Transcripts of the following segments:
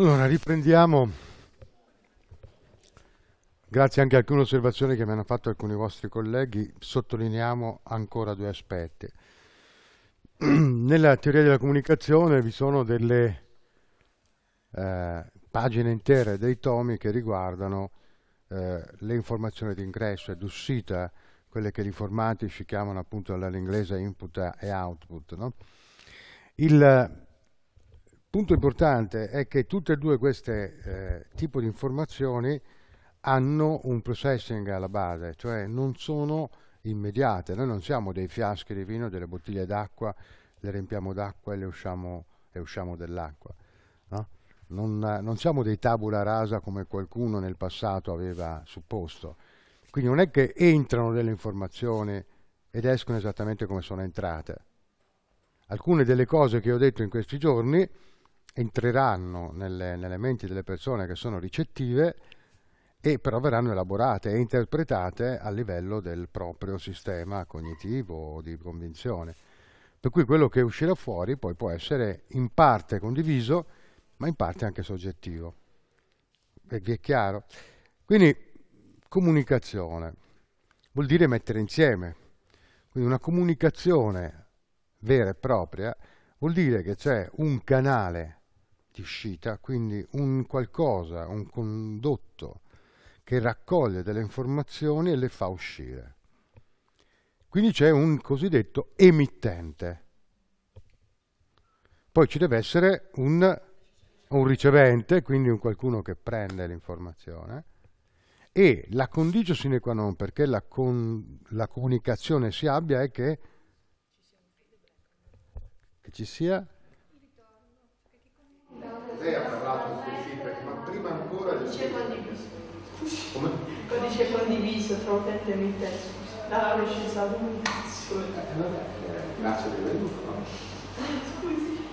Allora, riprendiamo, grazie anche a alcune osservazioni che mi hanno fatto alcuni vostri colleghi, sottolineiamo ancora due aspetti. Nella teoria della comunicazione vi sono delle pagine intere, dei tomi che riguardano le informazioni di ingresso ed uscita, quelle che gli informatici chiamano appunto dall'inglese input e output, no? Il punto importante è che tutte e due queste tipi di informazioni hanno un processing alla base, cioè non sono immediate, noi non siamo dei fiaschi di vino, delle bottiglie d'acqua, le riempiamo d'acqua e le usciamo dell'acqua, no? Non siamo dei tabula rasa come qualcuno nel passato aveva supposto, quindi non è che entrano delle informazioni ed escono esattamente come sono entrate. Alcune delle cose che ho detto in questi giorni entreranno nelle menti delle persone che sono ricettive e però verranno elaborate e interpretate a livello del proprio sistema cognitivo o di convinzione. Per cui quello che uscirà fuori poi può essere in parte condiviso, ma in parte anche soggettivo. E vi è chiaro? Quindi comunicazione vuol dire mettere insieme. Quindi una comunicazione vera e propria vuol dire che c'è un canale di uscita, quindi un qualcosa, un condotto che raccoglie delle informazioni e le fa uscire. Quindi c'è un cosiddetto emittente. Poi ci deve essere un ricevente, quindi un qualcuno che prende l'informazione, e la condicio sine qua non perché la comunicazione si abbia è che ci sia lei ha parlato di quel feedback, ma prima ancora codice condiviso. Come? Codice condiviso tra utente e emittente, la velocità della comunicazione. Grazie di aver venuto, no? Scusi,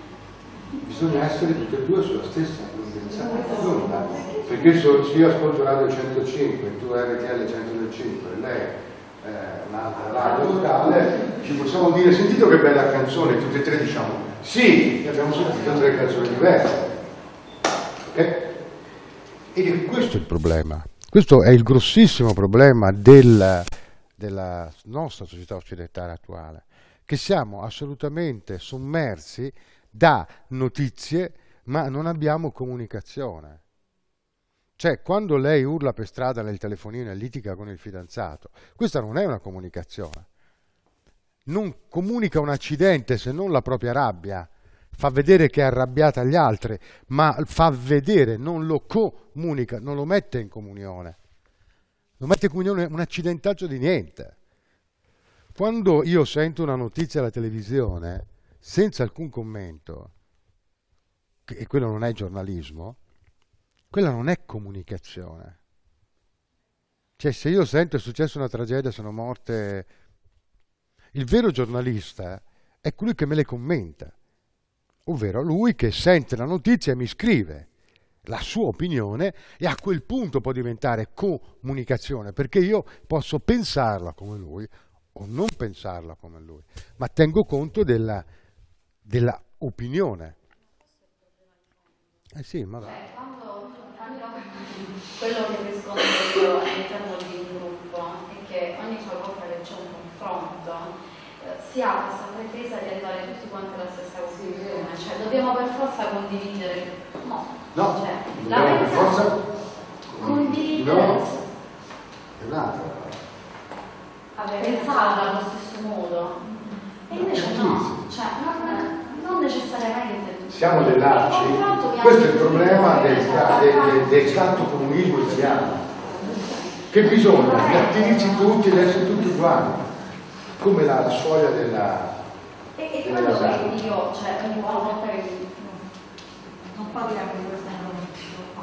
bisogna essere tutti e due sulla stessa lunghezza, perché se io ascolto radio 105, tu RTL 105, lei un'altra radio locale, ci possiamo dire: sentito che bella canzone, tutte e tre diciamo sì, abbiamo sentito tre canzoni diverse, okay? E questo è il problema, questo è il grossissimo problema della nostra società occidentale attuale, che siamo assolutamente sommersi da notizie ma non abbiamo comunicazione. Cioè, quando lei urla per strada nel telefonino e litiga con il fidanzato, questa non è una comunicazione. Non comunica un accidente se non la propria rabbia. Fa vedere che è arrabbiata agli altri, ma fa vedere, non lo comunica, non lo mette in comunione. Non mette in comunione un accidentaccio di niente. Quando io sento una notizia alla televisione, senza alcun commento, e quello non è giornalismo, quella non è comunicazione. Cioè, se io sento è successa una tragedia, sono morte... Il vero giornalista è colui che me le commenta, ovvero lui che sente la notizia e mi scrive la sua opinione, e a quel punto può diventare comunicazione, perché io posso pensarla come lui o non pensarla come lui, ma tengo conto della opinione. Eh sì, ma va. Quello che riscontro io all'interno di un gruppo è che ogni volta che c'è un confronto si ha questa pretesa di arrivare tutti quanti alla stessa conclusione, cioè dobbiamo per forza condividere, no cioè, la per forza condividere, no, è un'altra, pensata allo stesso modo, e invece no, cioè non necessariamente. Siamo dei lacci, questo è il problema del santo comunismo italiano, che bisogna attivarsi tutti ed essere tutti uguali, come la soglia della... E quando io, cioè ogni volta che non parli anche di questo,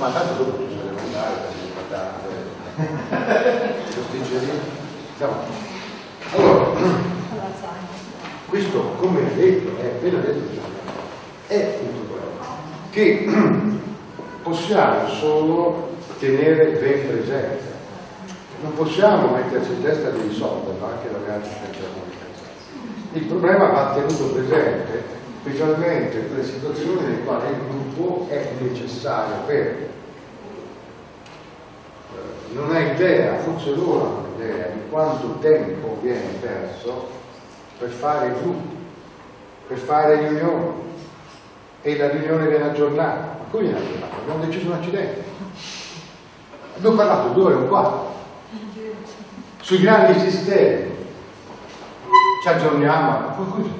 ma tanto dopo bisogna mandare, allora... Questo, come ha detto, è appena detto, è tutto quello che possiamo solo tenere ben presente. Non possiamo metterci in testa dei soldi, ma anche la grande senza comunicazione. Il problema va tenuto presente specialmente per le situazioni nelle quali il gruppo è necessario per non ha idea, forse loro hanno idea di quanto tempo viene perso per fare i gruppi, per fare riunioni, e la riunione viene aggiornata. Ma come viene aggiornata? Abbiamo deciso un accidente, abbiamo parlato 2 ore o 4 sui grandi sistemi, ci aggiorniamo a qualcosa.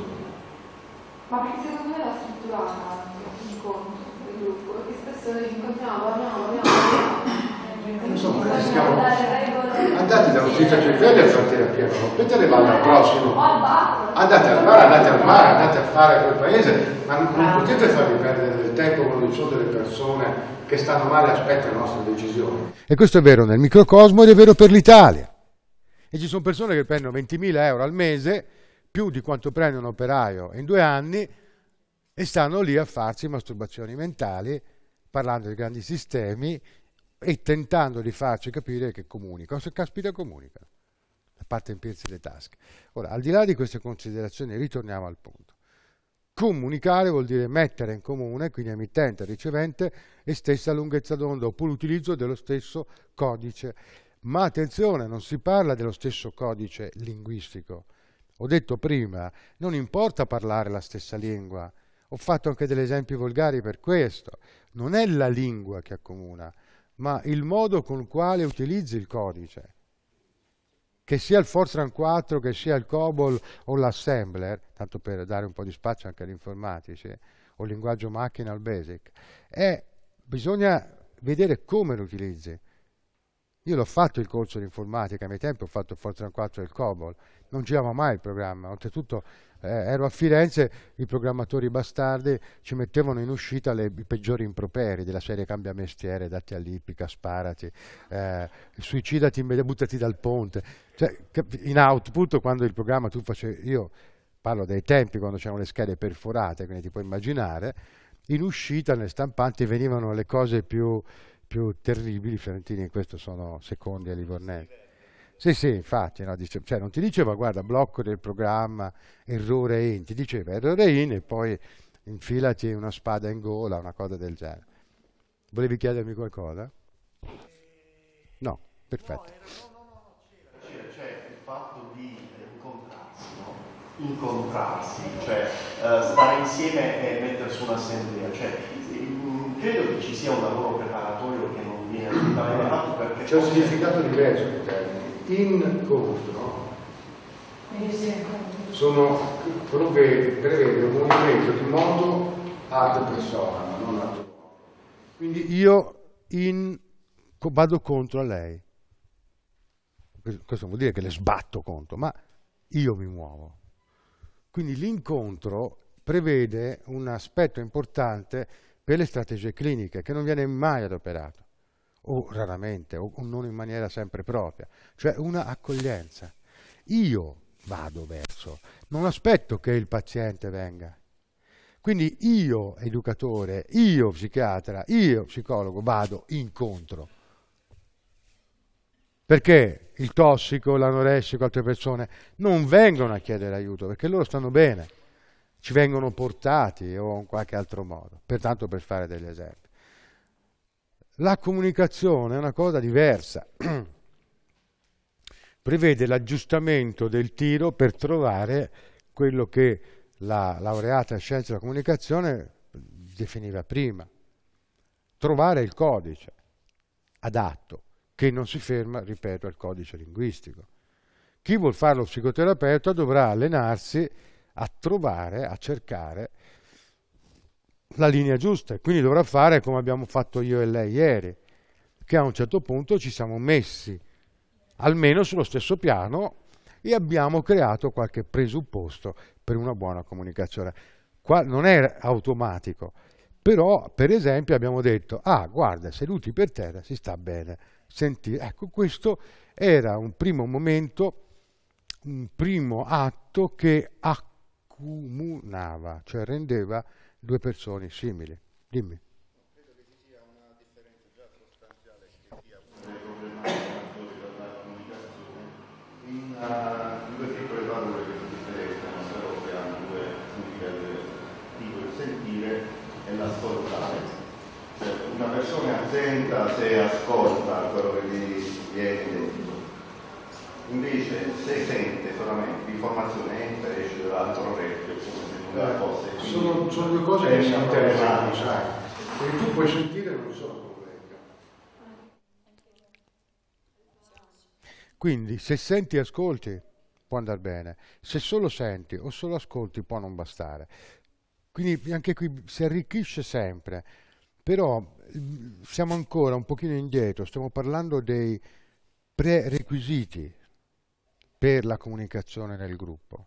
Ma che secondo me la strutturata l'incontro del gruppo, perché spesso noi ci incontriamo, parliamo, insomma, andate da un sito a cervello e fate terapia, rompetele, vanno al prossimo, andate al mare, andate a fare quel paese, ma non potete farvi perdere del tempo quando ci sono delle persone che stanno male e aspettano la nostra decisione. E questo è vero nel microcosmo ed è vero per l'Italia. E ci sono persone che prendono 20.000 euro al mese, più di quanto prende un operaio in 2 anni, e stanno lì a farsi masturbazioni mentali, parlando di grandi sistemi e tentando di farci capire che comunica. Se caspita comunica, a parte riempirsi le tasche. Ora, al di là di queste considerazioni, ritorniamo al punto. Comunicare vuol dire mettere in comune, quindi emittente e ricevente, e stessa lunghezza d'onda, oppure l'utilizzo dello stesso codice. Ma attenzione, non si parla dello stesso codice linguistico. Ho detto prima, non importa parlare la stessa lingua, ho fatto anche degli esempi volgari per questo. Non è la lingua che accomuna, ma il modo con il quale utilizzi il codice. Che sia il Fortran 4, che sia il COBOL o l'assembler, tanto per dare un po' di spazio anche agli informatici, o il linguaggio macchina al Basic, bisogna vedere come lo utilizzi. Io l'ho fatto il corso di informatica, a miei tempi ho fatto il Fortran 4 e il COBOL, non girava mai il programma, oltretutto ero a Firenze, i programmatori bastardi ci mettevano in uscita i peggiori improperi della serie cambia mestiere, datti all'ippica, sparati, suicidati, buttati dal ponte, cioè, in output quando il programma tu facevi, io parlo dei tempi quando c'erano le schede perforate, quindi ti puoi immaginare, in uscita nelle stampanti venivano le cose più terribili. I fiorentini in questo sono secondi a Livornese. Sì, infatti, no, cioè, non ti diceva guarda blocco del programma, errore in, ti diceva errore in e poi infilati una spada in gola, una cosa del genere. Volevi chiedermi qualcosa? No, perfetto. C'è il fatto di incontrarsi, cioè stare insieme e mettere su un'assemblea, cioè credo che ci sia un lavoro preparatorio che non viene assolutamente fatto, perché c'è un significato diverso in termini. Incontro sono quello che prevede un movimento di moto ad persona, ma non ad persona. Quindi io vado contro a lei. Questo non vuol dire che le sbatto contro, ma io mi muovo. Quindi l'incontro prevede un aspetto importante per le strategie cliniche, che non viene mai adoperato, o raramente, o non in maniera sempre propria, cioè una accoglienza. Io vado verso, non aspetto che il paziente venga. Quindi io, educatore, io, psichiatra, io, psicologo, vado incontro. Perché il tossico, l'anoressico, altre persone non vengono a chiedere aiuto, perché loro stanno bene. Ci vengono portati o in qualche altro modo, pertanto per fare degli esempi. La comunicazione è una cosa diversa, prevede l'aggiustamento del tiro per trovare quello che la laureata in scienze della comunicazione definiva prima, trovare il codice adatto, che non si ferma, ripeto, al codice linguistico. Chi vuol fare lo psicoterapeuta dovrà allenarsi a trovare, a cercare la linea giusta, e quindi dovrà fare come abbiamo fatto io e lei ieri, che a un certo punto ci siamo messi almeno sullo stesso piano e abbiamo creato qualche presupposto per una buona comunicazione. Qua non è automatico, però per esempio abbiamo detto guarda, seduti per terra si sta bene, sentire, ecco, questo era un primo momento, un primo atto che accomunava, cioè rendeva 2 persone simili. Dimmi. Credo che ci sia una differenza già sostanziale che sia una delle problematiche della comunicazione in due piccole valori che si differenziano, però che hanno due livelli senta se ascolta quello che gli viene detto. Invece se sente solamente l'informazione entra e esce dall'altro orecchio, come se nulla fosse. Sono due cose che si alternano, sai? Perché tu puoi sentire non sono corrette. Quindi se senti e ascolti può andare bene, se solo senti o solo ascolti può non bastare. Quindi anche qui si arricchisce sempre, però siamo ancora un pochino indietro, stiamo parlando dei prerequisiti per la comunicazione nel gruppo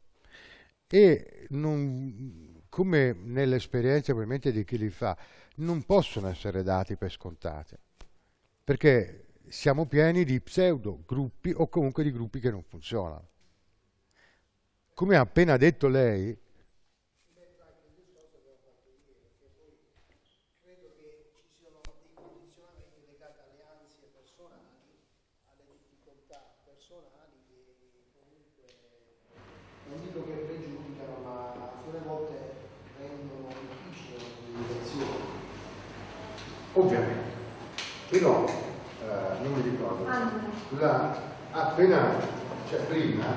e non, come nell'esperienza ovviamente di chi li fa, non possono essere dati per scontati, perché siamo pieni di pseudo gruppi o comunque di gruppi che non funzionano. Come ha appena detto lei, ovviamente, però non mi ricordo, prima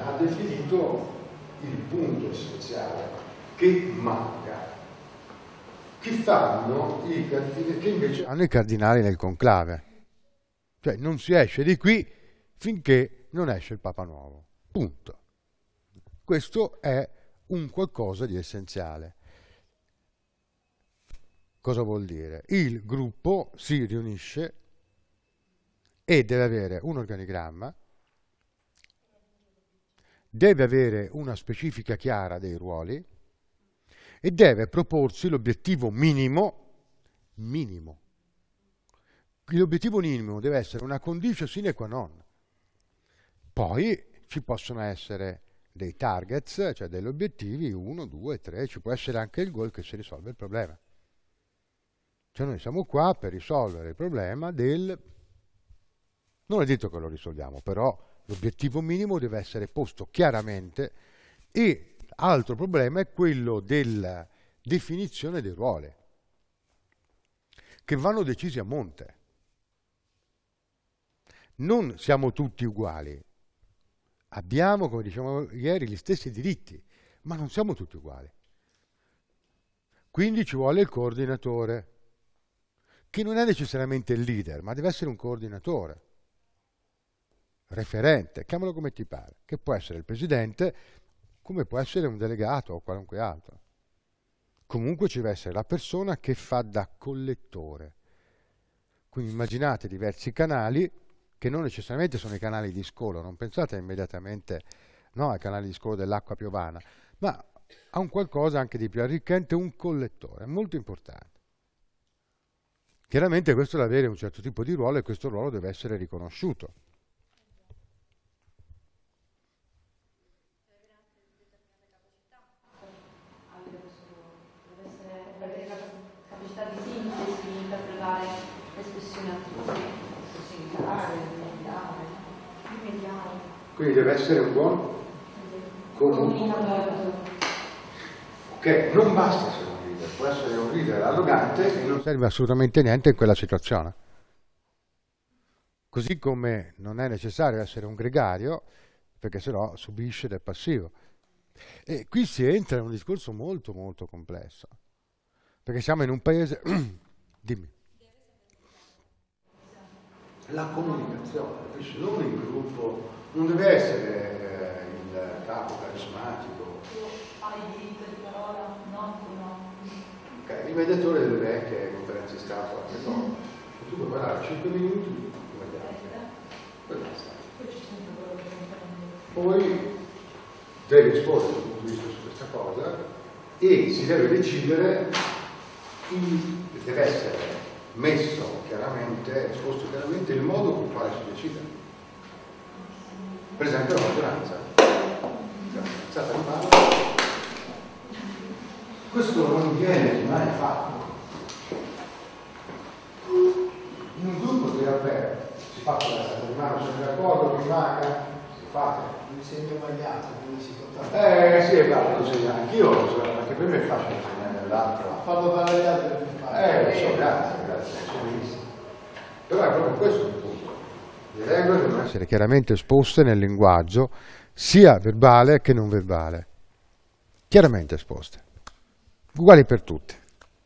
ha definito il punto essenziale che manca, che fanno i cardinali, che invece hanno i cardinali nel conclave, cioè non si esce di qui finché non esce il Papa Nuovo, punto. Questo è un qualcosa di essenziale. Cosa vuol dire? Il gruppo si riunisce e deve avere un organigramma, deve avere una specifica chiara dei ruoli e deve proporsi l'obiettivo minimo, L'obiettivo minimo deve essere una condicio sine qua non. Poi ci possono essere dei targets, cioè degli obiettivi, 1, 2, 3, ci può essere anche il goal che si risolve il problema. Cioè noi siamo qua per risolvere il problema del... Non è detto che lo risolviamo, però l'obiettivo minimo deve essere posto chiaramente e altro problema è quello della definizione dei ruoli, che vanno decisi a monte. Non siamo tutti uguali. Abbiamo, come dicevamo ieri, gli stessi diritti, ma non siamo tutti uguali. Quindi ci vuole il coordinatore, che non è necessariamente il leader, ma deve essere un coordinatore, referente, chiamalo come ti pare, che può essere il presidente, come può essere un delegato o qualunque altro. Comunque ci deve essere la persona che fa da collettore. Quindi immaginate diversi canali, che non necessariamente sono i canali di scolo, non pensate immediatamente no, ai canali di scolo dell'acqua piovana, ma a un qualcosa anche di più arricchente, un collettore, molto importante. Chiaramente questo deve avere un certo tipo di ruolo e questo ruolo deve essere riconosciuto. Deve avere la capacità di sintesi, di interpretare l'espressione altrui, di mediare. Quindi deve essere un buon comunicatore. Ok, non basta solo. Può essere un leader arrogante e non serve assolutamente niente in quella situazione. Così come non è necessario essere un gregario, perché sennò subisce ed è passivo. E qui si entra in un discorso molto molto complesso, perché siamo in un paese... Dimmi. La comunicazione, non il gruppo, non deve essere il capo carismatico. Hai diritto di parola, no? Il mediatore delle vecchie conferenze stampa, tu puoi parlare 5 minuti, poi devi rispondere dal punto di vista su questa cosa e si deve decidere, deve essere messo chiaramente, esposto chiaramente il modo con il quale si decide. Per esempio la maggioranza. Questo non viene mai fatto. In un gruppo di avverto si fa con la stata di mano, sono d'accordo, mi manca, si fa. Mi sembra sbagliato, quindi si può. Sì, è vero, lo so, anch'io lo so, perché per me è facile segnare l'altro. Fallo parlare l'altro. Lo so, grazie, grazie, sono visto. Però è proprio questo il punto. Le regole devono essere chiaramente esposte nel linguaggio, sia verbale che non verbale. Chiaramente esposte. Uguali per tutti.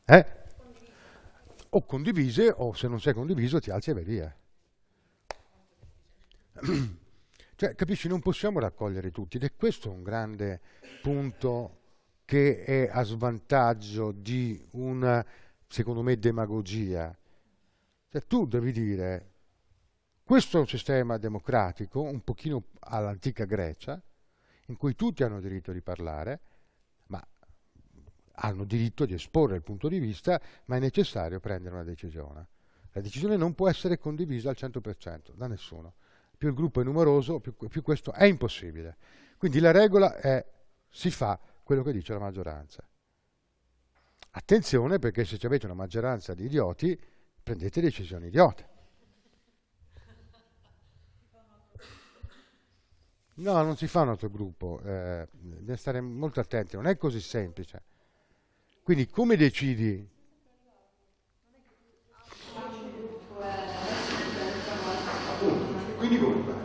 Eh? O condivise, o se non sei condiviso ti alzi e vai via. Cioè, capisci, non possiamo raccogliere tutti, ed è questo un grande punto che è a svantaggio di una, secondo me, demagogia. Cioè, tu devi dire, questo è un sistema democratico, un pochino all'antica Grecia, in cui tutti hanno diritto di parlare, ma hanno diritto di esporre il punto di vista, ma è necessario prendere una decisione. La decisione non può essere condivisa al 100% da nessuno. Più il gruppo è numeroso, più questo è impossibile. Quindi la regola è, si fa quello che dice la maggioranza. Attenzione, perché se avete una maggioranza di idioti, prendete decisioni idiote. No, non si fa un altro gruppo, bisogna stare molto attenti, non è così semplice. Quindi come decidi? Quindi come fai?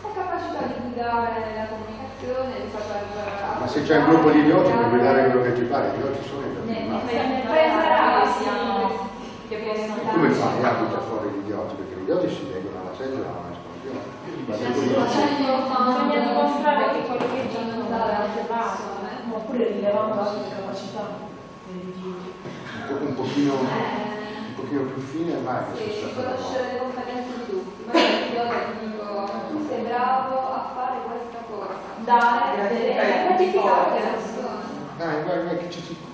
La capacità di guidare la comunicazione, di far... Ma se c'è un gruppo di idioti puoi guidare quello che ci pare, gli idioti sono interpretati. Come fai a buttare fuori gli idioti? Perché gli idioti si leggono alla sedia a una scorpione. Bisogna dimostrare che quello che già non dà la osservazione, oppure rilevando altre capacità degli idioti. Un pochino più fine, ma... Sì, conoscere con cadenza di tutti, ma io ti dico, tu sei bravo a fare questa cosa, dare, gratificare la persona. Dai, guarda che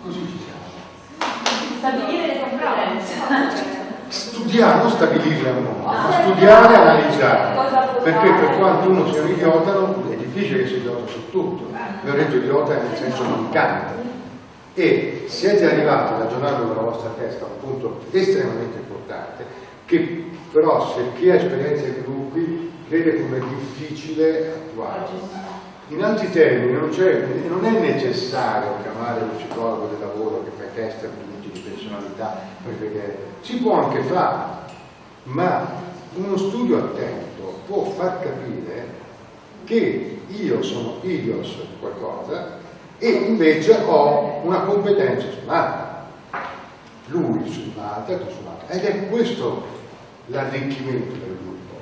così ci siamo. Stabilire le competenze. Studiare, non stabilirle o no, ma studiare e analizzare. Perché per quanto uno sia un idiota, è difficile che sia idiota su tutto. Io ho detto idiota nel senso mancante. E siete arrivati ragionando nella vostra testa a un punto estremamente importante, che però se chi ha esperienza di gruppi vede come difficile attuare. In altri termini non è necessario chiamare lo psicologo del lavoro che fa test e punti di personalità per vedere, si può anche fare, ma uno studio attento può far capire che io sono idios di qualcosa e invece ho una competenza sull'altra, lui sull'altra, tu sull'altra, ed è questo l'arricchimento del gruppo,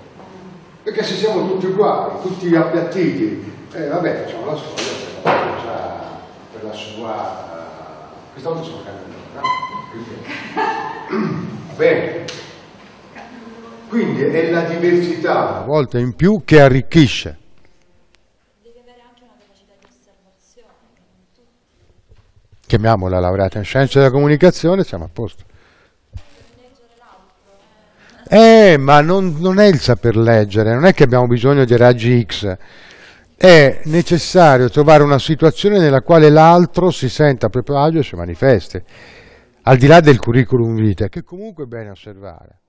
perché se siamo tutti uguali, tutti appiattiti, vabbè, facciamo la storia per la sua... Questa volta sono cambiato, no? Bene, quindi è la diversità una volta in più che arricchisce. Chiamiamola laureata in scienze della comunicazione, siamo a posto. Ma non è il saper leggere, non è che abbiamo bisogno di raggi X. È necessario trovare una situazione nella quale l'altro si senta a proprio agio e si manifesti, al di là del curriculum vitae, che comunque è bene osservare.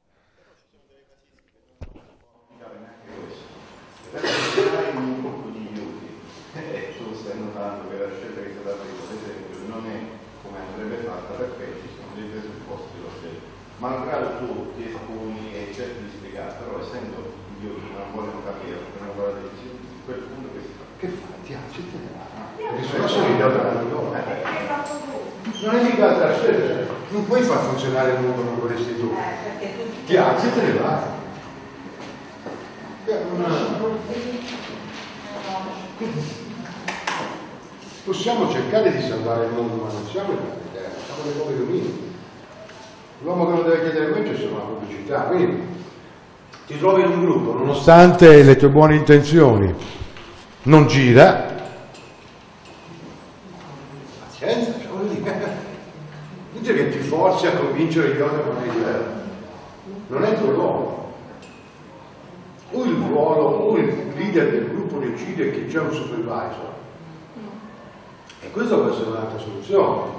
Malgrado tu ti esponi e cerchi di spiegare, però essendo io che non vogliono capire, che non vogliono decidere, in quel punto che si fa. Che fa? Ti accetterà? Perché se no sono idiota da noi. Non è mica altra scelta, non puoi far funzionare il mondo come vorresti tu. Ti accetterà. Possiamo cercare di salvare il mondo, ma non siamo in un'idea, siamo dei nuovi domini. L'uomo che non deve chiedere questo è solo una pubblicità, quindi ti trovi in un gruppo, nonostante le tue buone intenzioni, non gira. Pazienza, non è che ti forzi a convincere gli altri con l'idea, non è il tuo ruolo. O il ruolo, o il leader del gruppo decide che c'è un supervisor. E questo può essere un'altra soluzione.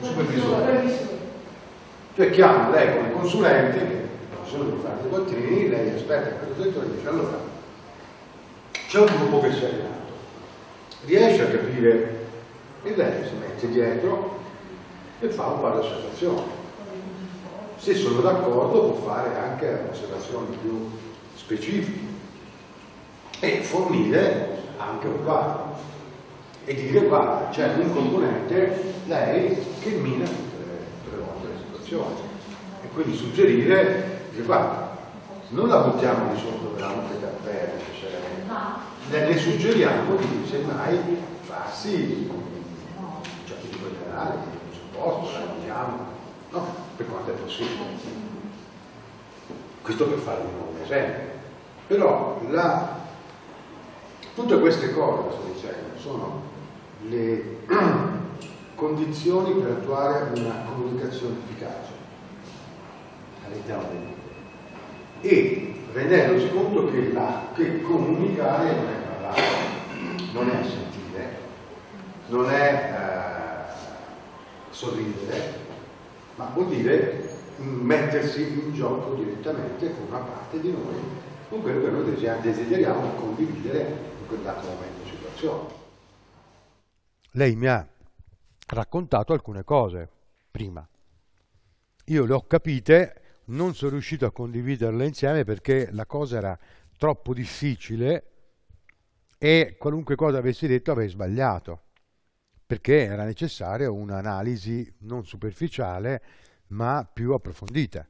Un supervisore. Cioè chiama lei come consulente, che sono di fare dei bottini, lei è esperta in questo settore e dice allora, c'è un gruppo che si è allenato, riesce a capire e lei si mette dietro e fa un po' di osservazione. Se sono d'accordo può fare anche osservazioni più specifiche e fornire anche un quadro e dire: guarda, c'è un componente, lei, che mina tutte le volte la situazione, e quindi suggerire, dice: guarda, non la buttiamo di sotto veramente per terra, cioè, le suggeriamo di semmai farsi un certo tipo di canale, di supporto, la vogliamo, no? Per quanto è possibile. Questo per fare un esempio. Però tutte queste cose, sto dicendo, sono le condizioni per attuare una comunicazione efficace all'interno del mondo, e rendendosi conto che comunicare non è parlare, non è sentire, non è sorridere, ma vuol dire mettersi in gioco direttamente con una parte di noi, con quello che noi desideriamo condividere in quel dato momento di situazione. Lei mi ha raccontato alcune cose prima, io le ho capite, non sono riuscito a condividerle insieme perché la cosa era troppo difficile e qualunque cosa avessi detto avrei sbagliato, perché era necessaria un'analisi non superficiale ma più approfondita.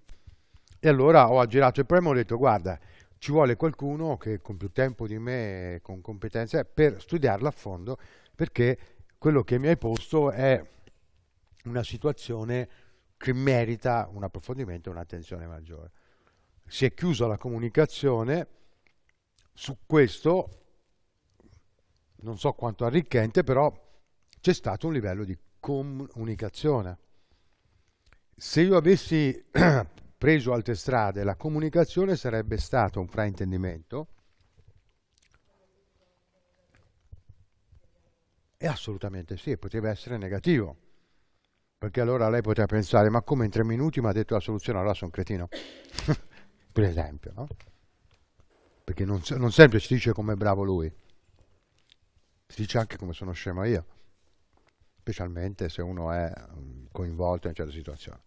E allora ho aggirato il problema e ho detto: guarda, ci vuole qualcuno che con più tempo di me, con competenze, per studiarla a fondo, perché quello che mi hai posto è una situazione che merita un approfondimento e un'attenzione maggiore. Si è chiusa la comunicazione su questo, non so quanto arricchente, però c'è stato un livello di comunicazione. Se io avessi preso altre strade, la comunicazione sarebbe stato un fraintendimento, e assolutamente sì, poteva essere negativo. Perché allora lei poteva pensare: ma come, in 3 minuti mi ha detto la soluzione, allora sono un cretino? Per esempio, no? Perché non sempre si dice come è bravo lui, si dice anche come sono scemo io, specialmente se uno è coinvolto in certe situazioni.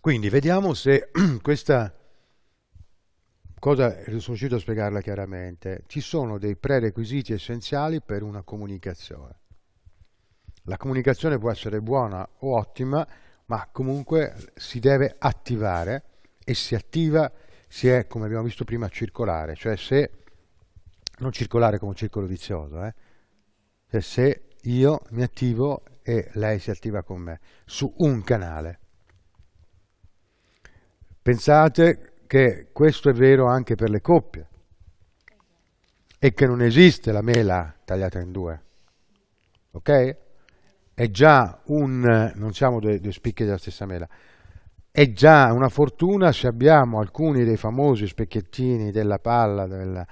Quindi vediamo se questa cosa sono riuscito a spiegarla chiaramente. Ci sono dei prerequisiti essenziali per una comunicazione. La comunicazione può essere buona o ottima, ma comunque si deve attivare, e si attiva se è, come abbiamo visto prima, circolare, cioè se non circolare come un circolo vizioso, cioè se io mi attivo e lei si attiva con me su un canale. Pensate che questo è vero anche per le coppie e che non esiste la mela tagliata in due, ok? È già non siamo due spicchi della stessa mela, è già una fortuna se abbiamo alcuni dei famosi specchiettini della palla, della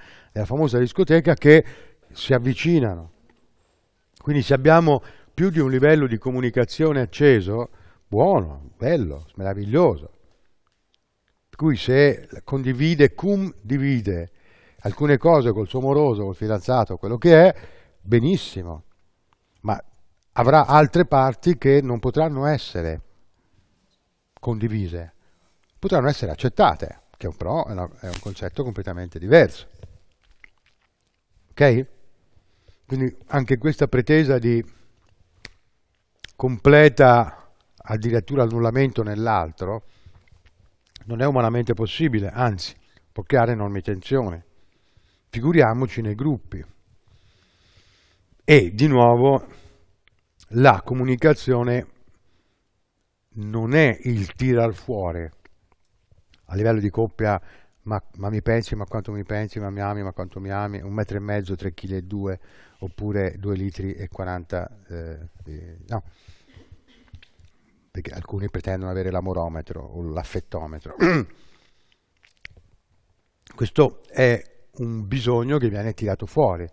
famosa discoteca, che si avvicinano. Quindi se abbiamo più di un livello di comunicazione acceso, buono, bello, meraviglioso. Per cui se condivide, cum divide alcune cose col suo moroso, col fidanzato, quello che è, benissimo, ma avrà altre parti che non potranno essere condivise, potranno essere accettate, che però è un concetto completamente diverso. Ok? Quindi anche questa pretesa di completa, addirittura annullamento nell'altro, non è umanamente possibile, anzi, può creare enormi tensioni. Figuriamoci nei gruppi. E di nuovo, la comunicazione non è il tirar fuori a livello di coppia: ma mi pensi, ma quanto mi pensi, ma mi ami, ma quanto mi ami, 1,5 metri, 3,2 kg, oppure 2,40 litri. No, perché alcuni pretendono avere l'amorometro o l'affettometro. Questo è un bisogno che viene tirato fuori.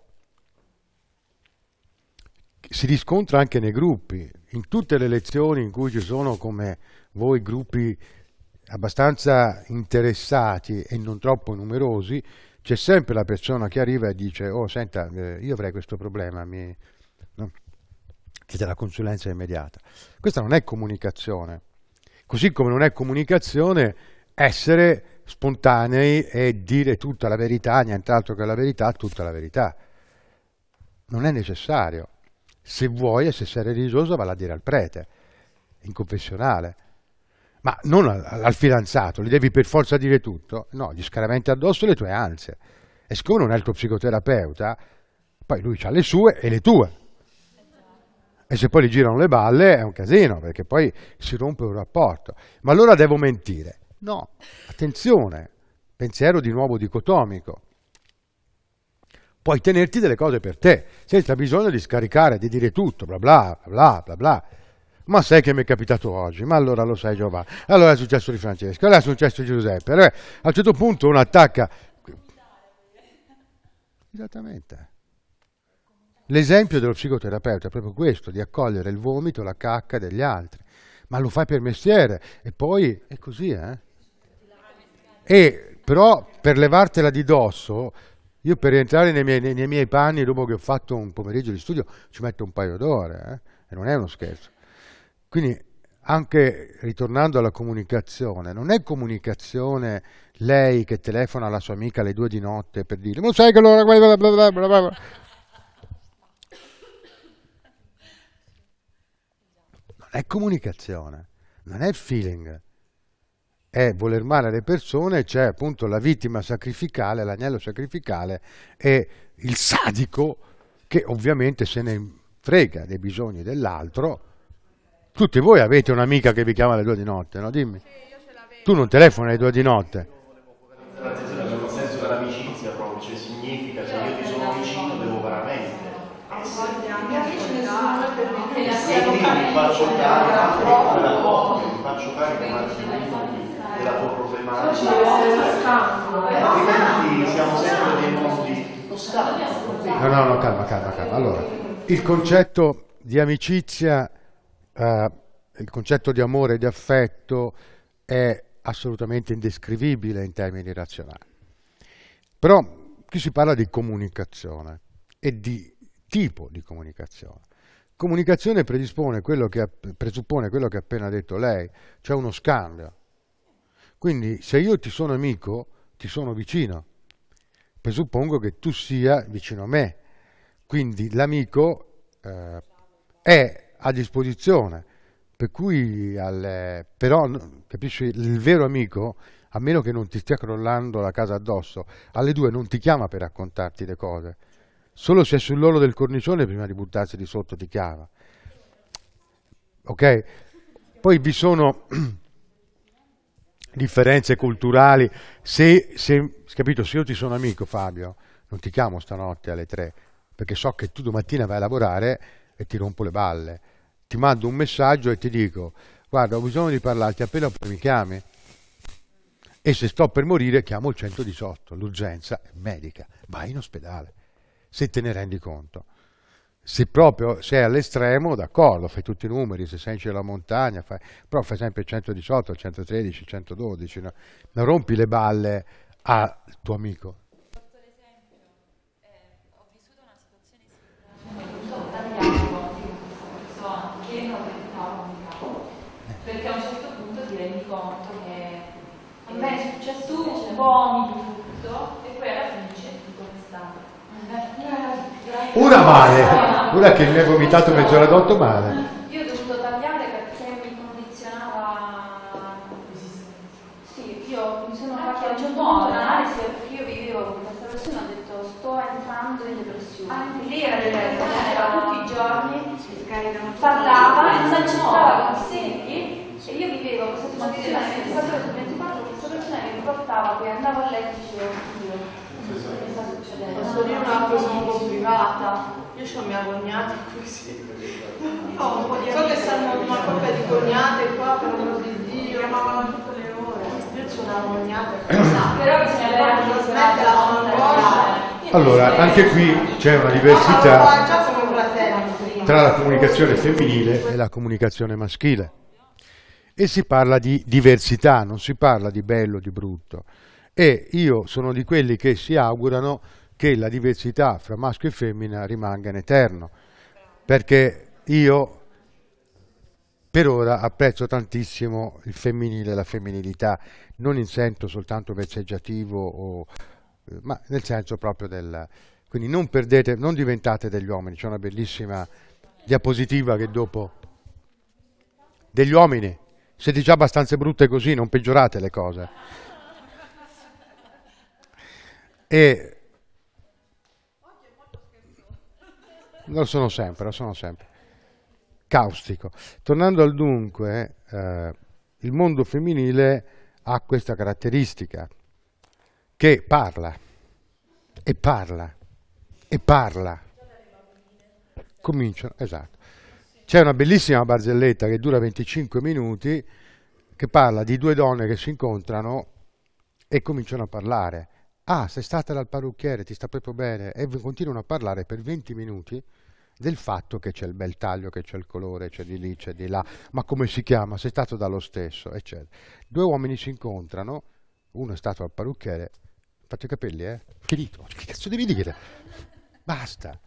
Si riscontra anche nei gruppi, in tutte le lezioni in cui ci sono, come voi, gruppi abbastanza interessati e non troppo numerosi, c'è sempre la persona che arriva e dice: oh, senta, io avrei questo problema, no? Chiede la consulenza immediata. Questa non è comunicazione, Così come non è comunicazione essere spontanei e dire tutta la verità, nient'altro che la verità, tutta la verità. Non è necessario. Se vuoi e se sei religioso, valla a dire al prete, in confessionale, ma non al fidanzato, gli devi per forza dire tutto, no, gli scaraventi addosso le tue ansie. E siccome non è il tuo psicoterapeuta, poi lui ha le sue e le tue. E se poi gli girano le balle è un casino, perché poi si rompe un rapporto. Ma allora devo mentire? No, attenzione, pensiero di nuovo dicotomico. Puoi tenerti delle cose per te, senza bisogno di scaricare, di dire tutto, bla bla bla bla bla. Ma sai che mi è capitato oggi, ma allora lo sai Giovanni, allora è successo di Francesco, allora è successo di Giuseppe. Allora, a un certo punto uno attacca. Esattamente. L'esempio dello psicoterapeuta è proprio questo, di accogliere il vomito, la cacca degli altri. Ma lo fai per mestiere e poi è così, eh? E però per levartela di dosso, io per rientrare nei miei panni dopo che ho fatto un pomeriggio di studio ci metto un paio d'ore, eh? E non è uno scherzo. Quindi anche ritornando alla comunicazione, non è comunicazione lei che telefona alla sua amica alle 2 di notte per dire ma sai che allora bla bla bla bla. Non è comunicazione, non è feeling, è voler male alle persone, c'è appunto la vittima sacrificale, l'agnello sacrificale e il sadico che ovviamente se ne frega dei bisogni dell'altro. Tutti voi avete un'amica che vi chiama alle 2 di notte, no? Dimmi. Sì, io ce l'avevo. Tu non telefoni alle 2 di notte. Io volevo focalizzare sul senso dell'amicizia proprio, cioè significa, se io ti sono vicino devo veramente. E quindi mi faccio carico della tua, mi faccio carico della tua problematica. Altrimenti siamo sempre dei mondi ostacoli. No, calma. Allora, il concetto di amicizia, il concetto di amore e di affetto è assolutamente indescrivibile in termini razionali. Però qui si parla di comunicazione e di tipo di comunicazione. Comunicazione predispone quello che, presuppone quello che ha appena detto lei, cioè uno scambio. Quindi se io ti sono amico, ti sono vicino, presuppongo che tu sia vicino a me. Quindi l'amico è a disposizione, per cui però capisci, il vero amico, a meno che non ti stia crollando la casa addosso, alle 2 non ti chiama per raccontarti le cose, solo se è sull'orlo del cornicione prima di buttarsi di sotto ti chiama, ok? Poi vi sono differenze culturali. Capito, se io ti sono amico Fabio non ti chiamo stanotte alle 3 perché so che tu domattina vai a lavorare e ti rompo le balle, ti mando un messaggio e ti dico guarda, ho bisogno di parlarti appena mi chiami, e se sto per morire chiamo il 118, l'urgenza è medica, vai in ospedale, se te ne rendi conto. Se proprio sei all'estremo, d'accordo, fai tutti i numeri, se sei in cielo alla montagna fai, però fai sempre il 118, il 113, il 112, no? Non rompi le balle al tuo amico. Perché a un certo punto ti rendi conto che a me è successo, tu vomiti tutto e poi alla fine c'è tutto quest'anno. Una male, una che mi ha vomitato mezz'ora d'otto male. Io ho dovuto tagliare perché mi condizionava. Sì, io mi sono fatta già buona l'analisi perché io vivevo con questa persona, ho detto sto entrando in depressione. Anche lì era depressione, era tutti i giorni, parlava, non accettava consigli. E io vivevo questa situazione nel 24 ore su 24 questa persona che mi portava, poi andavo a letto e dicevo oddio, che sta succedendo? Posso dire una cosa un po' privata? Io ho mia cognata così. So che siamo una coppia di cognate qua, per l'amor di Dio, chiamavano tutte le ore. Io sono una cognata. Però bisogna avere una sorella. Allora, anche qui c'è una diversità tra la comunicazione femminile e la comunicazione maschile. E si parla di diversità, non si parla di bello, di brutto. E io sono di quelli che si augurano che la diversità fra maschio e femmina rimanga in eterno. Perché io Per ora apprezzo tantissimo il femminile e la femminilità, non in senso soltanto vezzeggiativo, ma nel senso proprio del... Quindi non perdete, non diventate degli uomini, c'è una bellissima diapositiva che dopo... Degli uomini, siete già abbastanza brutte così, non peggiorate le cose. E... Lo sono sempre. Caustico. Tornando al dunque, il mondo femminile ha questa caratteristica, che parla. Cominciano, esatto. C'è una bellissima barzelletta che dura 25 minuti, che parla di due donne che si incontrano e cominciano a parlare. Ah, sei stata dal parrucchiere, ti sta proprio bene, e continuano a parlare per 20 minuti del fatto che c'è il bel taglio, che c'è il colore, c'è di lì, c'è di là, ma come si chiama, sei stato dallo stesso, eccetera. Due uomini si incontrano, uno è stato al parrucchiere, fate i capelli, finito, che cazzo devi dire? Basta.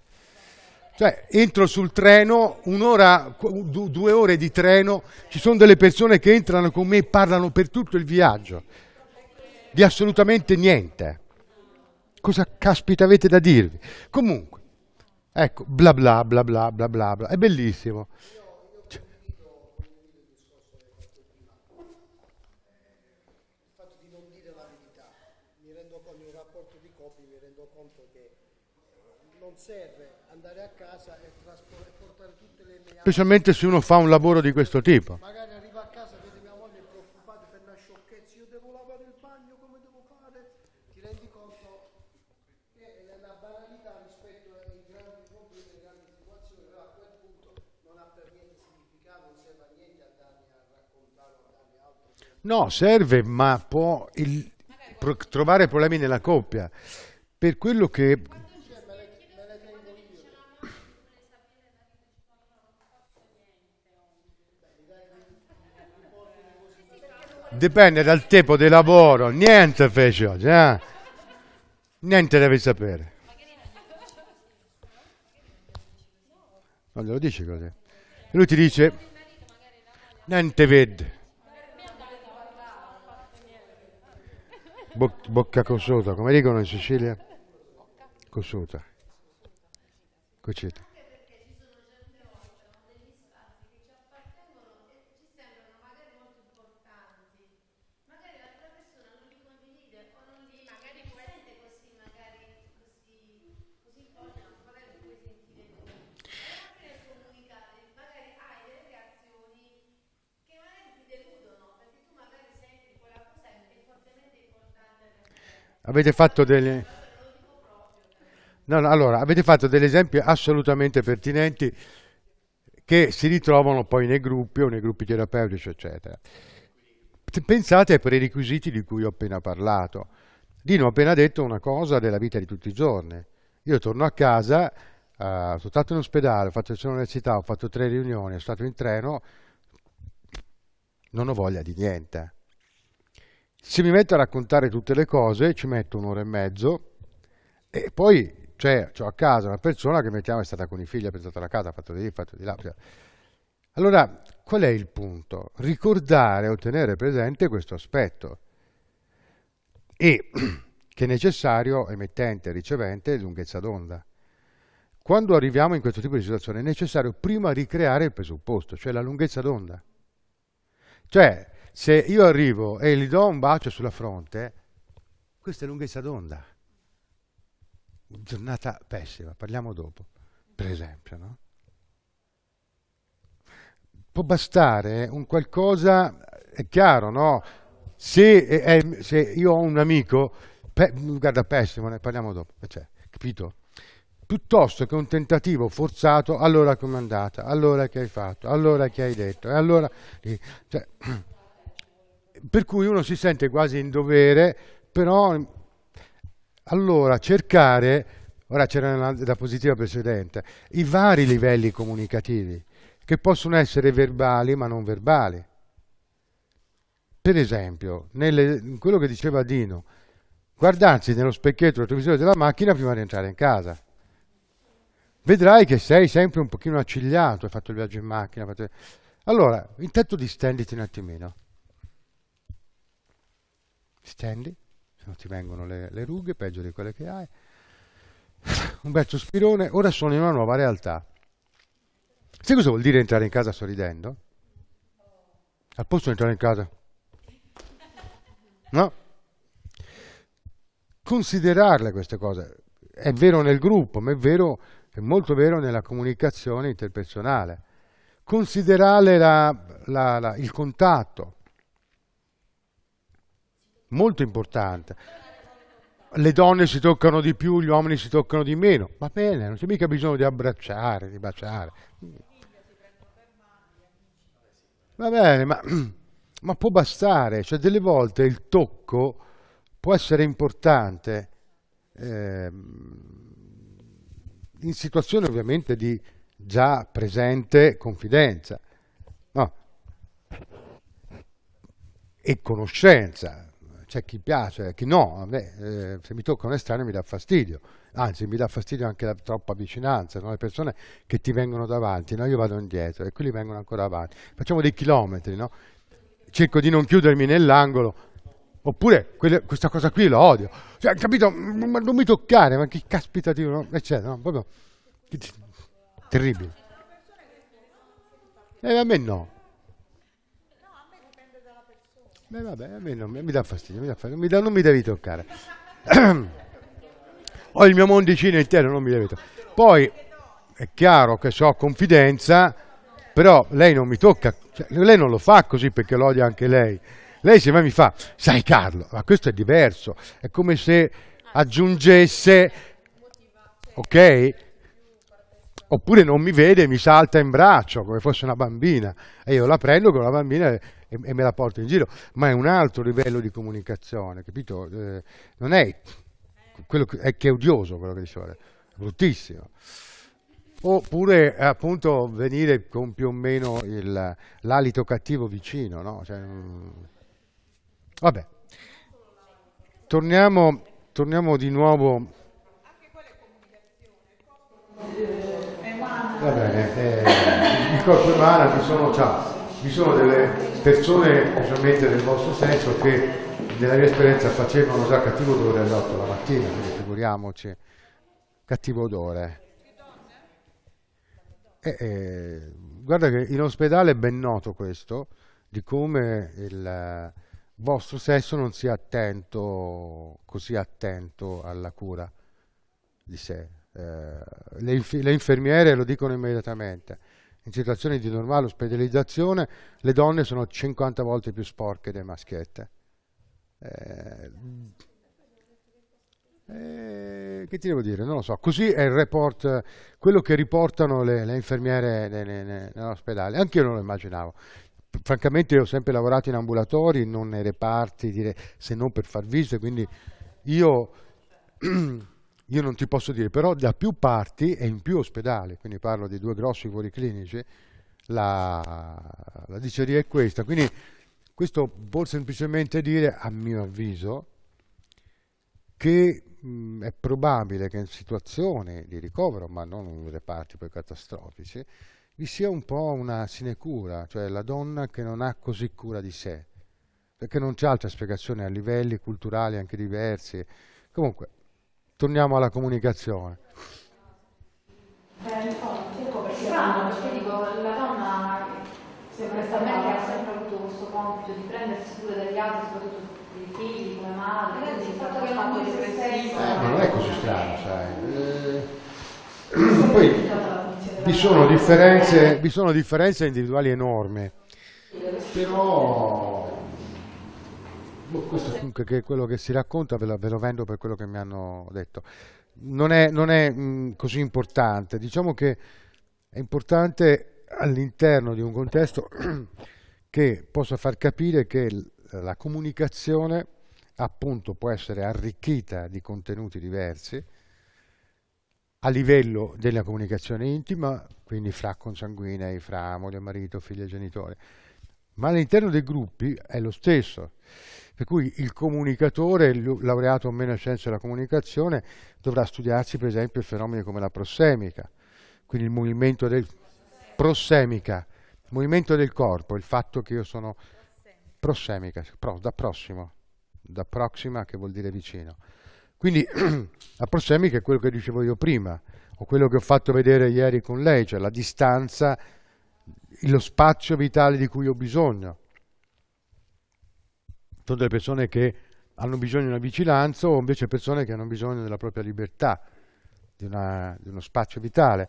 Cioè, entro sul treno, un'ora, 2 ore di treno, ci sono delle persone che entrano con me e parlano per tutto il viaggio, di assolutamente niente. Cosa caspita avete da dirvi? Comunque, ecco, bla bla bla bla bla bla bla, è bellissimo. Il fatto di non dire la verità, mi rendo conto, in un rapporto di coppia mi rendo conto che non serve andare a casa e portare tutte le mie... Specialmente se uno fa un lavoro di questo tipo. Magari arriva a casa, vede mia moglie preoccupata per una sciocchezza, io devo lavare il bagno, come devo fare? Ti rendi conto che è la banalità rispetto ai grandi problemi, alle grandi situazioni, però a quel punto non ha per niente significato, non serve a niente andarmi a raccontare o darmi altro. No, serve, ma può trovare problemi nella coppia. Per quello che... Dipende dal tipo di lavoro, niente fece oggi, niente devi sapere. Non glielo dice così. Lui ti dice, niente vede. Bocca cossuta, come dicono in Sicilia? Cossuta. Cucita. Avete fatto degli... allora, avete fatto degli esempi assolutamente pertinenti che si ritrovano poi nei gruppi o nei gruppi terapeutici, eccetera. Pensate ai prerequisiti di cui ho appena parlato. Dino ha appena detto una cosa della vita di tutti i giorni. Io torno a casa, sono stato in ospedale, ho fatto l'università, ho fatto 3 riunioni, sono stato in treno, non ho voglia di niente. Se mi metto a raccontare tutte le cose, ci metto 1 ora e mezzo e poi c'ho a casa una persona che mettiamo è stata con i figli, ha pensato alla casa, ha fatto di lì, ha fatto di là. Allora, qual è il punto? Ricordare, tenere presente questo aspetto e che è necessario emettente, ricevente, lunghezza d'onda. Quando arriviamo in questo tipo di situazione è necessario prima ricreare il presupposto, cioè la lunghezza d'onda. Cioè, se io arrivo e gli do un bacio sulla fronte, questa è lunghezza d'onda. Giornata pessima, parliamo dopo, per esempio, no? Può bastare un qualcosa, è chiaro, no? Se io ho un amico, guarda, pessimo, ne parliamo dopo, cioè, capito? Piuttosto che un tentativo forzato, allora com'è andata, allora che hai fatto, allora che hai detto, e allora... Cioè, per cui uno si sente quasi in dovere, però allora cercare, ora c'era una diapositiva precedente, i vari livelli comunicativi, che possono essere verbali ma non verbali. Per esempio, in quello che diceva Dino, guardarsi nello specchietto del televisore della macchina prima di entrare in casa. Vedrai che sei sempre un pochino accigliato, hai fatto il viaggio in macchina, Allora, intanto distenditi un attimino. Distendi, se non ti vengono le rughe, peggio di quelle che hai. Un bel sospirone, ora sono in una nuova realtà. Sai cosa vuol dire entrare in casa sorridendo? Al posto di entrare in casa? No? Considerarle queste cose. È vero nel gruppo, ma è vero, è molto vero nella comunicazione interpersonale. Considerare il contatto. Molto importante. Le donne si toccano di più, gli uomini si toccano di meno. Va bene, non c'è mica bisogno di abbracciare, di baciare. Va bene, ma può bastare. Cioè, delle volte il tocco può essere importante in situazioni ovviamente di già presente confidenza, no? E conoscenza. C'è chi piace, chi no. Beh, se mi tocca un estraneo mi dà fastidio, anzi mi dà fastidio anche la troppa vicinanza, no? Le persone che ti vengono davanti, no? Io vado indietro e quelli vengono ancora avanti, facciamo dei chilometri, no? Cerco di non chiudermi nell'angolo, oppure questa cosa qui la odio, cioè, capito? Ma non mi toccare, ma che caspita di uno, eccetera, no? Proprio terribile. A me no. Beh, vabbè, a me non mi dà fastidio, non mi devi toccare. Ho il mio mondicino intero, non mi devi toccare. Poi è chiaro che so confidenza, però lei non mi tocca, cioè, lei non lo fa così perché lo odia anche lei. Lei se mai mi fa, sai Carlo, ma questo è diverso, è come se aggiungesse, ok? Oppure non mi vede e mi salta in braccio come fosse una bambina e io la prendo con la bambina e me la porto in giro, ma è un altro livello di comunicazione, capito? Non è quello che è odioso, quello che dicevo, è bruttissimo. Oppure appunto venire con più o meno l'alito cattivo vicino, no? Cioè, vabbè, torniamo di nuovo. Va bene, il corpo umano, ci sono delle persone, specialmente del vostro senso, che nella mia esperienza facevano già cattivo odore alle 8 la mattina, quindi figuriamoci, cattivo odore. Guarda che in ospedale è ben noto questo, di come il vostro sesso non sia attento, così attento alla cura di sé. Le infermiere lo dicono immediatamente, in situazioni di normale ospedalizzazione le donne sono 50 volte più sporche dei maschietti. Che ti devo dire? Non lo so, così è il report, quello che riportano le infermiere nell'ospedale. Anche io non lo immaginavo. Francamente io ho sempre lavorato in ambulatori, non nei reparti, se non per far visite, quindi io non ti posso dire, però da più parti e in più ospedali, quindi parlo di due grossi policlinici, la diceria è questa. Quindi questo vuol semplicemente dire, a mio avviso, che è probabile che in situazioni di ricovero, ma non in reparti poi catastrofici, vi sia un po' una sinecura, cioè la donna che non ha così cura di sé, perché non c'è altra spiegazione, a livelli culturali anche diversi. Comunque, torniamo alla comunicazione. Ecco perché strano, perché dico, la donna semplicamente ha sempre avuto questo compito di prendersi cura degli altri, soprattutto dei figli, come madre, il fatto che non si presenti. Ma non è così strano, sai. Poi vi sono differenze individuali enormi, però questo è quello che si racconta, ve lo vendo per quello che mi hanno detto. Non è così importante, diciamo che è importante all'interno di un contesto che possa far capire che la comunicazione appunto può essere arricchita di contenuti diversi a livello della comunicazione intima, quindi fra consanguinei, fra moglie e marito, figli e genitori, ma all'interno dei gruppi è lo stesso. Per cui il comunicatore, il laureato o meno in scienze della comunicazione, dovrà studiarsi per esempio fenomeni come la prossemica, quindi il movimento del prossemica, movimento del corpo, il fatto che io sono prossemica, da prossima, che vuol dire vicino. Quindi la prossemica è quello che dicevo io prima, o quello che ho fatto vedere ieri con lei, cioè la distanza, lo spazio vitale di cui ho bisogno. Sono delle persone che hanno bisogno di una vicinanza o invece persone che hanno bisogno della propria libertà, di uno spazio vitale.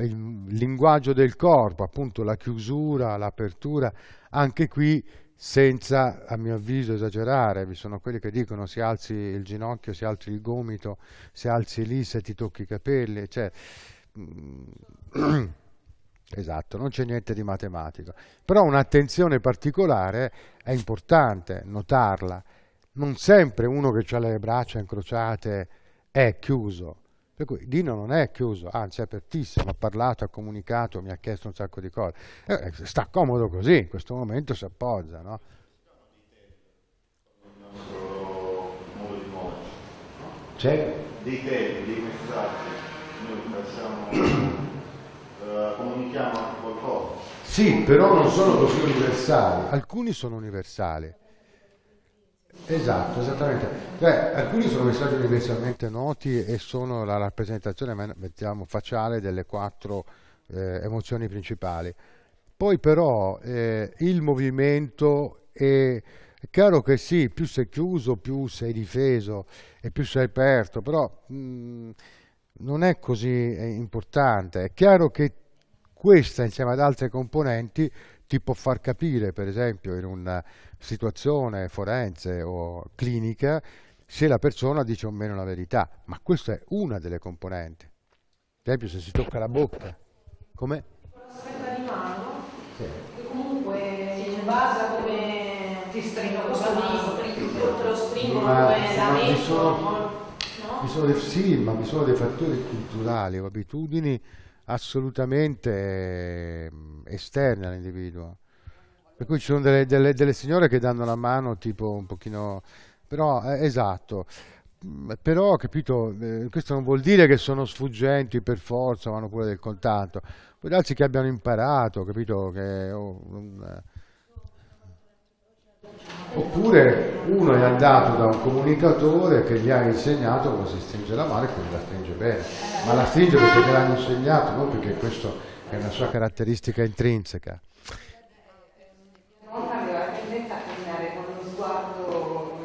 Il linguaggio del corpo, appunto la chiusura, l'apertura, anche qui senza, a mio avviso, esagerare. Vi sono quelli che dicono se alzi il ginocchio, se alzi il gomito, se alzi lì, se ti tocchi i capelli, cioè... Esatto, non c'è niente di matematico, però un'attenzione particolare è importante notarla. Non sempre uno che ha le braccia incrociate è chiuso, per cui Dino non è chiuso, anzi è apertissimo, ha parlato, ha comunicato, mi ha chiesto un sacco di cose, sta comodo così, in questo momento si appoggia, no? C'è? Dei temi, dei messaggi, noi facciamo... comunichiamo anche qualcosa. Sì, però non sono così universali. Alcuni sono universali. Esatto, esattamente. Cioè, alcuni sono messaggi universalmente noti e sono la rappresentazione, mettiamo, facciale delle quattro emozioni principali. Poi però il movimento è chiaro che sì, più sei chiuso, più sei difeso e più sei aperto, però... non è così importante. È chiaro che questa, insieme ad altre componenti, ti può far capire, per esempio, in una situazione forense o clinica, se la persona dice o meno la verità. Ma questa è una delle componenti. Per esempio, se si tocca la bocca. Come? Con la stretta di mano, sì. E comunque si basa come ti stringo, cosa te lo stringo, come la metto. Sì, ma vi sono dei fattori culturali o abitudini assolutamente esterne all'individuo. Per cui ci sono delle signore che danno la mano tipo un pochino... Però, esatto, però, capito, questo non vuol dire che sono sfuggenti per forza, vanno pure del contatto. Può darsi che abbiano imparato, capito, che... Oppure uno è andato da un comunicatore che gli ha insegnato come si stringe la mano e quindi la stringe bene. Ma la stringe perché te l'hanno insegnato, non perché questa è una sua caratteristica intrinseca. Una volta mi aveva tendente a camminare con uno sguardo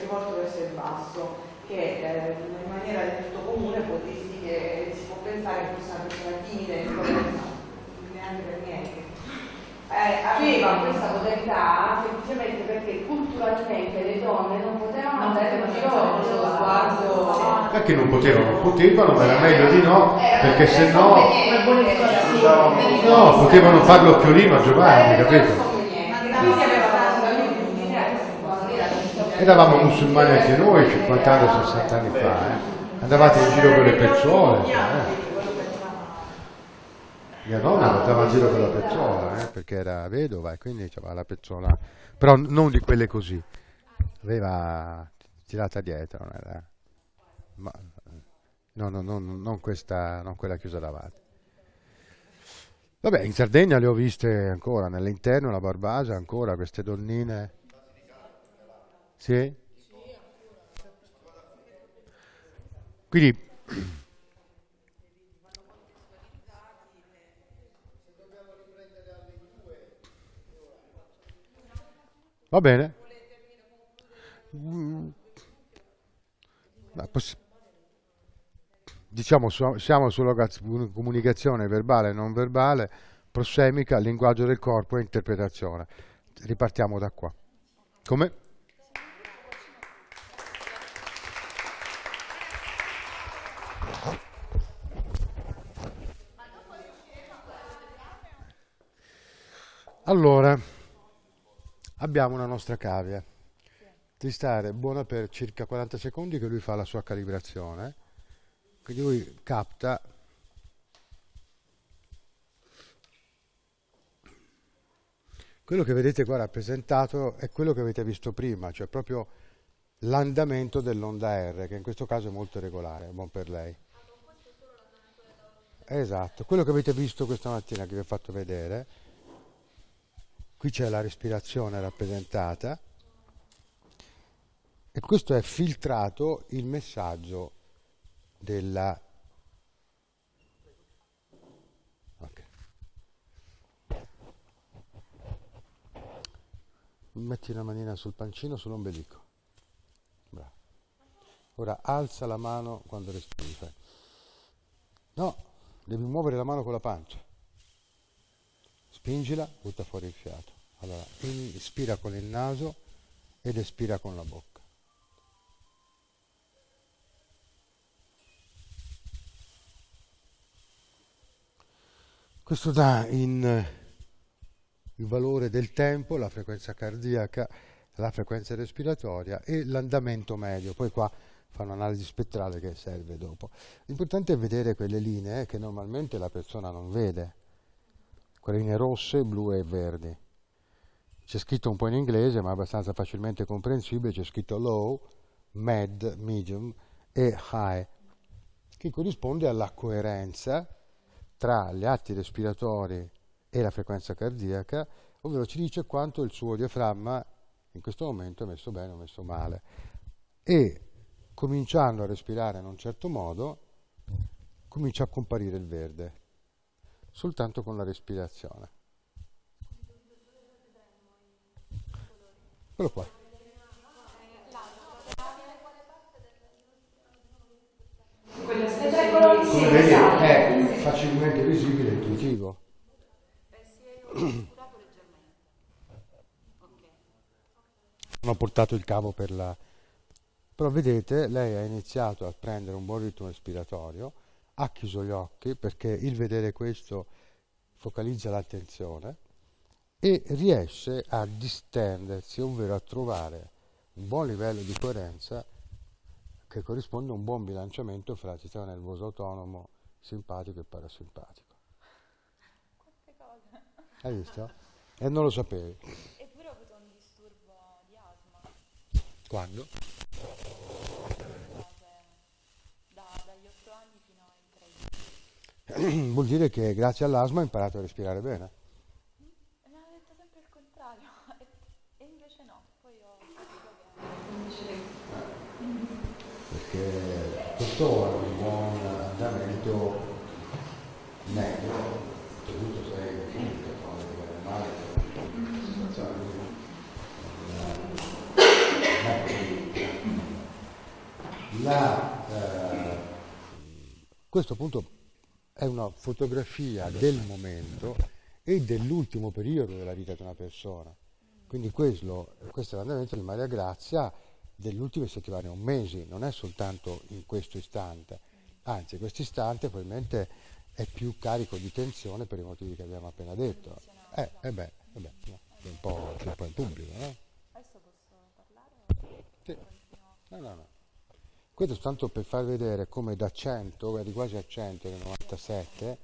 rivolto verso il basso, che in maniera del tutto comune può dirsi che si può pensare che fosse una persona timida, neanche per niente. Aveva questa modalità semplicemente perché culturalmente le donne non potevano andare in giro con lo sguardo. Perché non potevano? Potevano, ma era meglio di no, perché se no... No, potevano farlo più lì, ma Giovanni, capito? Eravamo musulmani anche noi 50 anni, 60 anni fa, andavate in giro con le persone. Mia nonna andava in giro con la pezzola, perché era vedova e quindi aveva la pezzola, però non di quelle così, aveva tirata dietro, non era... Ma... non questa, non quella chiusa davanti. Vabbè, in Sardegna le ho viste ancora, nell'interno, la Barbasa, ancora queste donnine. Sì? Quindi... Va bene? Diciamo, siamo sulla comunicazione verbale e non verbale, prossemica, linguaggio del corpo e interpretazione. Ripartiamo da qua. Come? Allora... Abbiamo una nostra cavia di stare buona per circa 40 secondi che lui fa la sua calibrazione, quindi lui capta quello che vedete qua rappresentato, è quello che avete visto prima, cioè proprio l'andamento dell'onda R, che in questo caso è molto regolare, buon per lei. Esatto, quello che avete visto questa mattina che vi ho fatto vedere Qui c'è la respirazione rappresentata e questo è filtrato il messaggio della... Okay. Metti la manina sul pancino, sull'ombelico. Bravo. Ora alza la mano quando respiri. Fai. No, devi muovere la mano con la pancia. Spingila, butta fuori il fiato. Allora, inspira con il naso ed espira con la bocca. Questo dà il valore del tempo, la frequenza cardiaca, la frequenza respiratoria e l'andamento medio. Poi qua fa un'analisi spettrale che serve dopo. L'importante è vedere quelle linee che normalmente la persona non vede, quelle linee rosse, blu e verdi. C'è scritto un po' in inglese, ma abbastanza facilmente comprensibile, c'è scritto low, med, medium e high, che corrisponde alla coerenza tra gli atti respiratori e la frequenza cardiaca, ovvero ci dice quanto il suo diaframma in questo momento è messo bene o messo male. E cominciando a respirare in un certo modo, comincia a comparire il verde, soltanto con la respirazione. Quello qua. Come vedi è facilmente visibile e intuitivo. Non ho portato il cavo per la... Però vedete, lei ha iniziato a prendere un buon ritmo respiratorio, ha chiuso gli occhi perché il vedere questo focalizza l'attenzione e riesce a distendersi, ovvero a trovare un buon livello di coerenza che corrisponde a un buon bilanciamento fra il sistema nervoso autonomo, simpatico e parasimpatico. Quante cose! Hai visto? E non lo sapevi. Eppure ho avuto un disturbo di asma. Quando? Dagli 8 anni fino ai 13. Vuol dire che grazie all'asma hai imparato a respirare bene. Mi hanno detto sempre il contrario, e invece no, poi ho capito che... Perché questo è un buon andamento medio, tutto sei finito, non è male, la situazione. Questo appunto è una fotografia del momento e dell'ultimo periodo della vita di una persona. Quindi questo è l'andamento di Maria Grazia delle ultime settimane o mesi, non è soltanto in questo istante. Anzi, questo istante probabilmente è più carico di tensione per i motivi che abbiamo appena detto. No, è un po' troppo in pubblico, no? Adesso posso parlare? Sì. No. Questo soltanto per far vedere come da 100, eri quasi a 100 nel 97,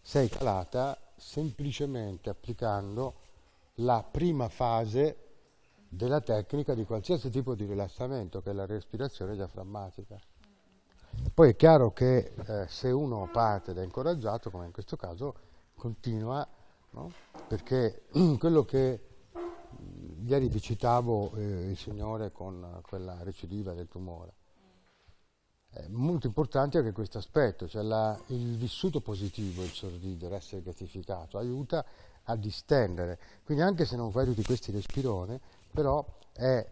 sei calata semplicemente applicando la prima fase della tecnica di qualsiasi tipo di rilassamento, che è la respirazione diaframmatica. Poi è chiaro che se uno parte ed è incoraggiato, come in questo caso, continua, no? Perché quello che ieri vi citavo, il signore con quella recidiva del tumore, è molto importante anche questo aspetto, cioè il vissuto positivo, il sorridere, essere gratificato, aiuta a distendere. Quindi anche se non fai tutti questi respironi, però è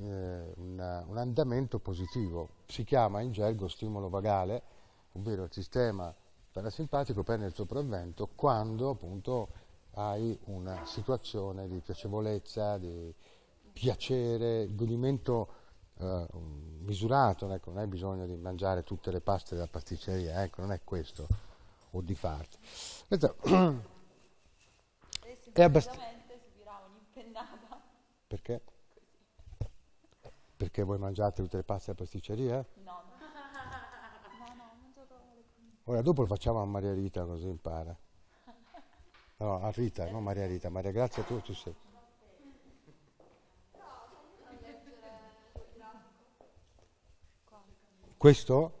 un andamento positivo. Si chiama in gergo stimolo vagale, ovvero il sistema parasimpatico prende il sopravvento quando appunto hai una situazione di piacevolezza, di piacere, godimento misurato, ecco, non hai bisogno di mangiare tutte le paste della pasticceria, ecco, non è questo, o di farti. È abbastanza. Perché? Così. Perché voi mangiate tutte le paste della pasticceria? No, non gioco con le cose. Ora dopo lo facciamo a Maria Rita così impara. No, a Rita, non Maria Rita, Maria Grazia tu ci sei. Questo?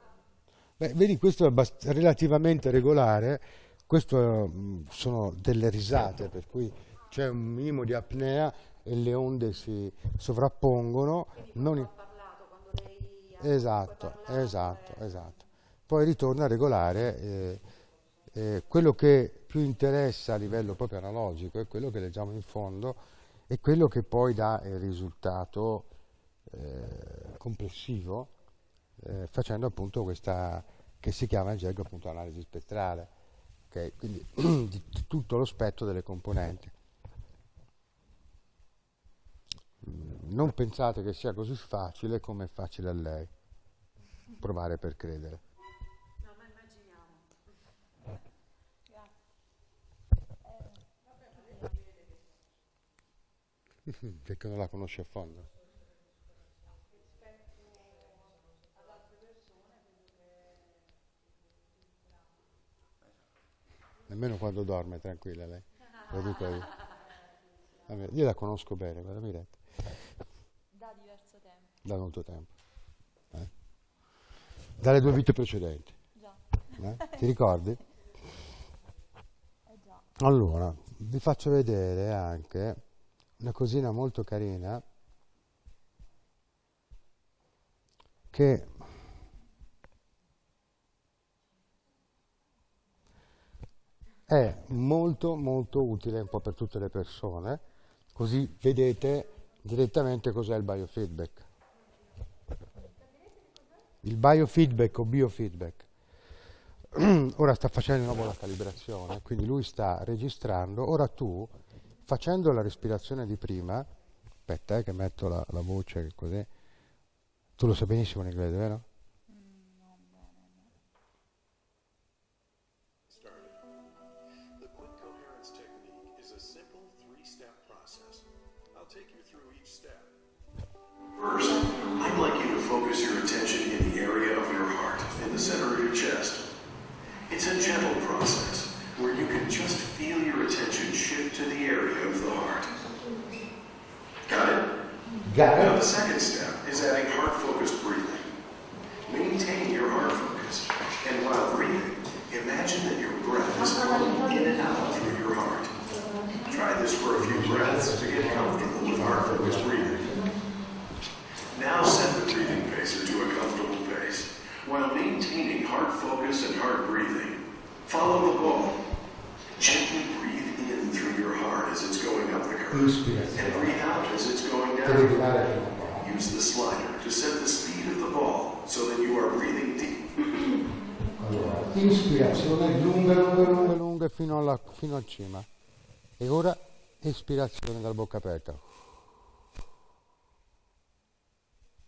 Beh, vedi, questo è relativamente regolare, questo sono delle risate, per cui c'è un minimo di apnea e le onde si sovrappongono. Non ho parlato quando sei... Esatto. Poi ritorna regolare. Quello che più interessa a livello proprio analogico è quello che leggiamo in fondo, è quello che poi dà il risultato complessivo, facendo appunto questa che si chiama in gergo appunto analisi spettrale, okay? Quindi di tutto lo spettro delle componenti. Non pensate che sia così facile come è facile a lei, provare per credere. Perché non la conosci a fondo. Nemmeno quando dorme, tranquilla lei. Lo dico io. Io la conosco bene, guarda, Miretta. Da diverso tempo. Da molto tempo. Dalle due vite precedenti. Già. Ti ricordi? Già. Allora, vi faccio vedere anche... una cosina molto carina che è molto molto utile un po' per tutte le persone, così vedete direttamente cos'è il biofeedback. Il biofeedback o biofeedback. Ora sta facendo di nuovo la calibrazione, quindi lui sta registrando. Ora tu... facendo la respirazione di prima, aspetta che metto la voce così, tu lo sai benissimo in inglese, vero? No, no. Where you can just feel your attention shift to the area of the heart. Got it? Got it. Now the second step is adding heart-focused breathing. Maintain your heart focus, and while breathing, imagine that your breath is flowing in and out through your heart. Try this for a few breaths to get comfortable with heart-focused breathing. Now set the breathing pacer to a comfortable pace, while maintaining heart focus and heart breathing. Follow the ball. Gently breathe in through your heart as it's going up the curve, and breathe out as it's going down. Use the slider to set the speed of the ball so that you are breathing deep. Allora, inspirazione lunga fino al cima. E ora espirazione dalla bocca aperta.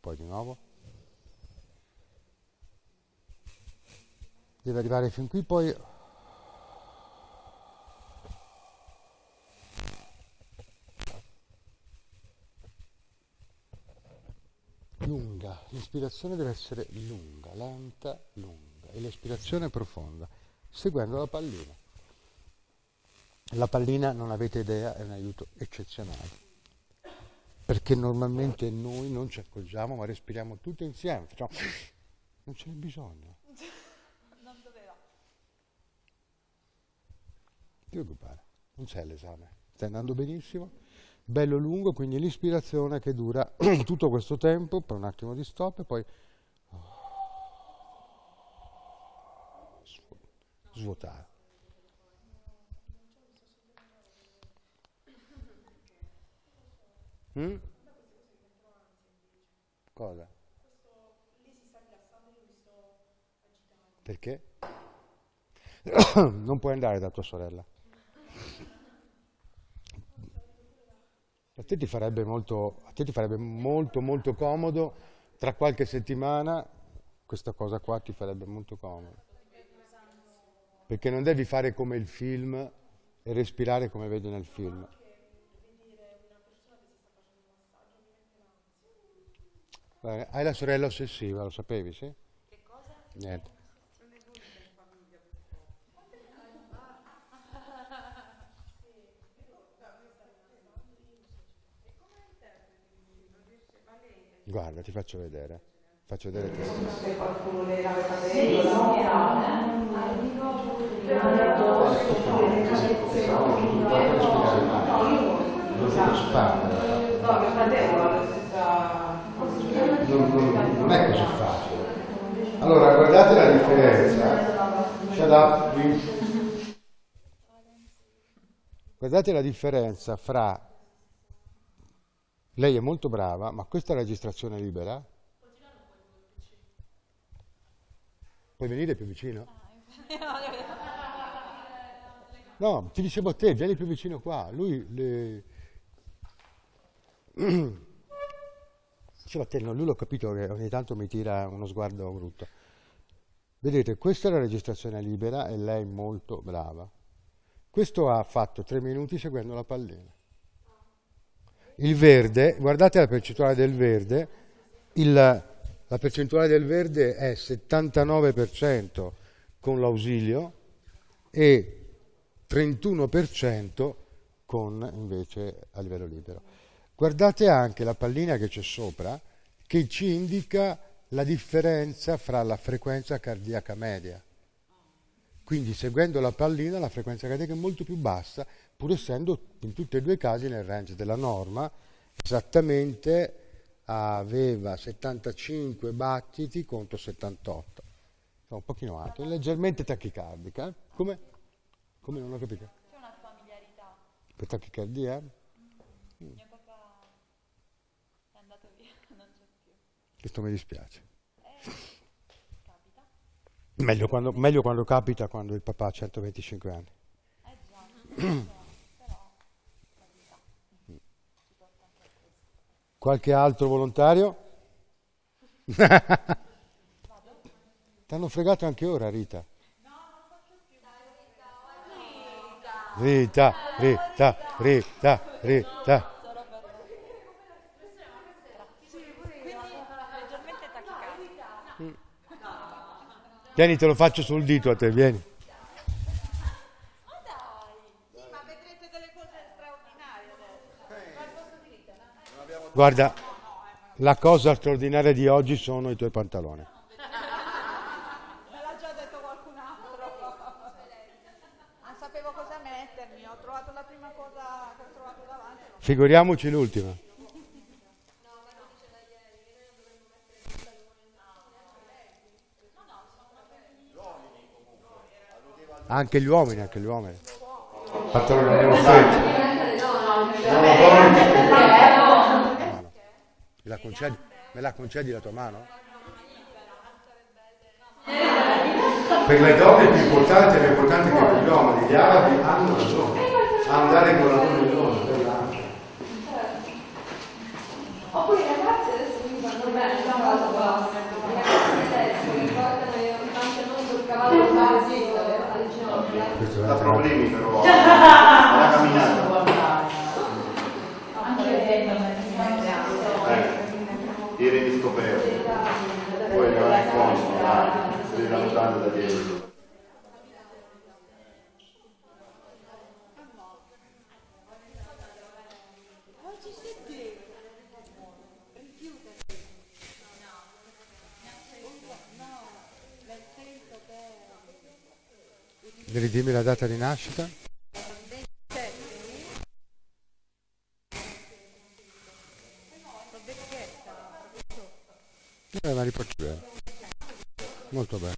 Poi di nuovo. Deve arrivare fin qui, poi lunga, l'inspirazione deve essere lunga, lenta, lunga, e l'espirazione profonda, seguendo la pallina. La pallina, non avete idea, è un aiuto eccezionale, perché normalmente noi non ci accorgiamo, ma respiriamo tutti insieme, cioè, non ce n'è bisogno. Ti preoccupare, non c'è l'esame, sta andando benissimo, bello lungo, quindi l'ispirazione che dura tutto questo tempo, per un attimo di stop e poi svuotare. Cosa? Lì si sta rilassando, io mi sto agitando. Perché? Non puoi andare da tua sorella. A te ti farebbe molto comodo, tra qualche settimana questa cosa qua ti farebbe molto comodo, perché non devi fare come il film e respirare come vedi nel film. Hai la sorella ossessiva, lo sapevi, sì? Che cosa? Niente. Guarda, ti faccio vedere. Faccio vedere te stesso. Se qualcuno le lava la testa, potuto sparare. No, mio fratello ha la stessa. Non è così facile. Allora, guardate la differenza. Guardate la differenza fra lei è molto brava, ma questa è la registrazione libera. Puoi venire più vicino? No, ti dicevo a te, vieni più vicino qua. Lui le... dicevo a te, no, lui l'ho capito che ogni tanto mi tira uno sguardo brutto. Vedete, questa è la registrazione libera e lei è molto brava. Questo ha fatto 3 minuti seguendo la pallina. Il verde, guardate la percentuale del verde, la percentuale del verde è 79% con l'ausilio e 31% con invece a livello libero. Guardate anche la pallina che c'è sopra che ci indica la differenza fra la frequenza cardiaca media. Quindi seguendo la pallina la frequenza cardiaca è molto più bassa, pur essendo in tutti e due i casi nel range della norma, esattamente aveva 75 battiti contro 78, un pochino alto, leggermente tachicardica. Come? Come non ho capito? C'è una familiarità. Per tachicardia? Mio papà è andato via, non c'è più. Questo mi dispiace. Capita. Meglio quando capita, quando il papà ha 125 anni. Già. Qualche altro volontario? Ti hanno fregato anche ora, Rita. No, non faccio più. Rita. Vieni, te lo faccio sul dito a te, vieni. Guarda, la cosa straordinaria di oggi sono i tuoi pantaloni. Me l'ha già detto qualcun altro. Non sapevo cosa mettermi, ho trovato la prima cosa che ho trovato davanti. Figuriamoci l'ultima. No, ma non ce l'hai ieri, noi dovremmo mettere il pantalone. No, anche gli uomini, anche gli uomini. Pantalone non freddo. No, me la concedi la tua mano? Per le donne è più importante, è importante che per gli uomini, gli arabi hanno ragione, andare con la mano di loro, per l'altro. Oppure i ragazzi adesso mi fanno bene, una cosa qua, i ragazzi adesso mi portano e mi fanno sul cavallo alle ginocchia. Questo è un problemi però, la camminata. Ieri di scoperto, poi non è comodo, si è lontano da dietro. Oggi sei te, rifiutati. No, nel senso che... Devi dirmi la data di nascita? Ma riportare molto bene.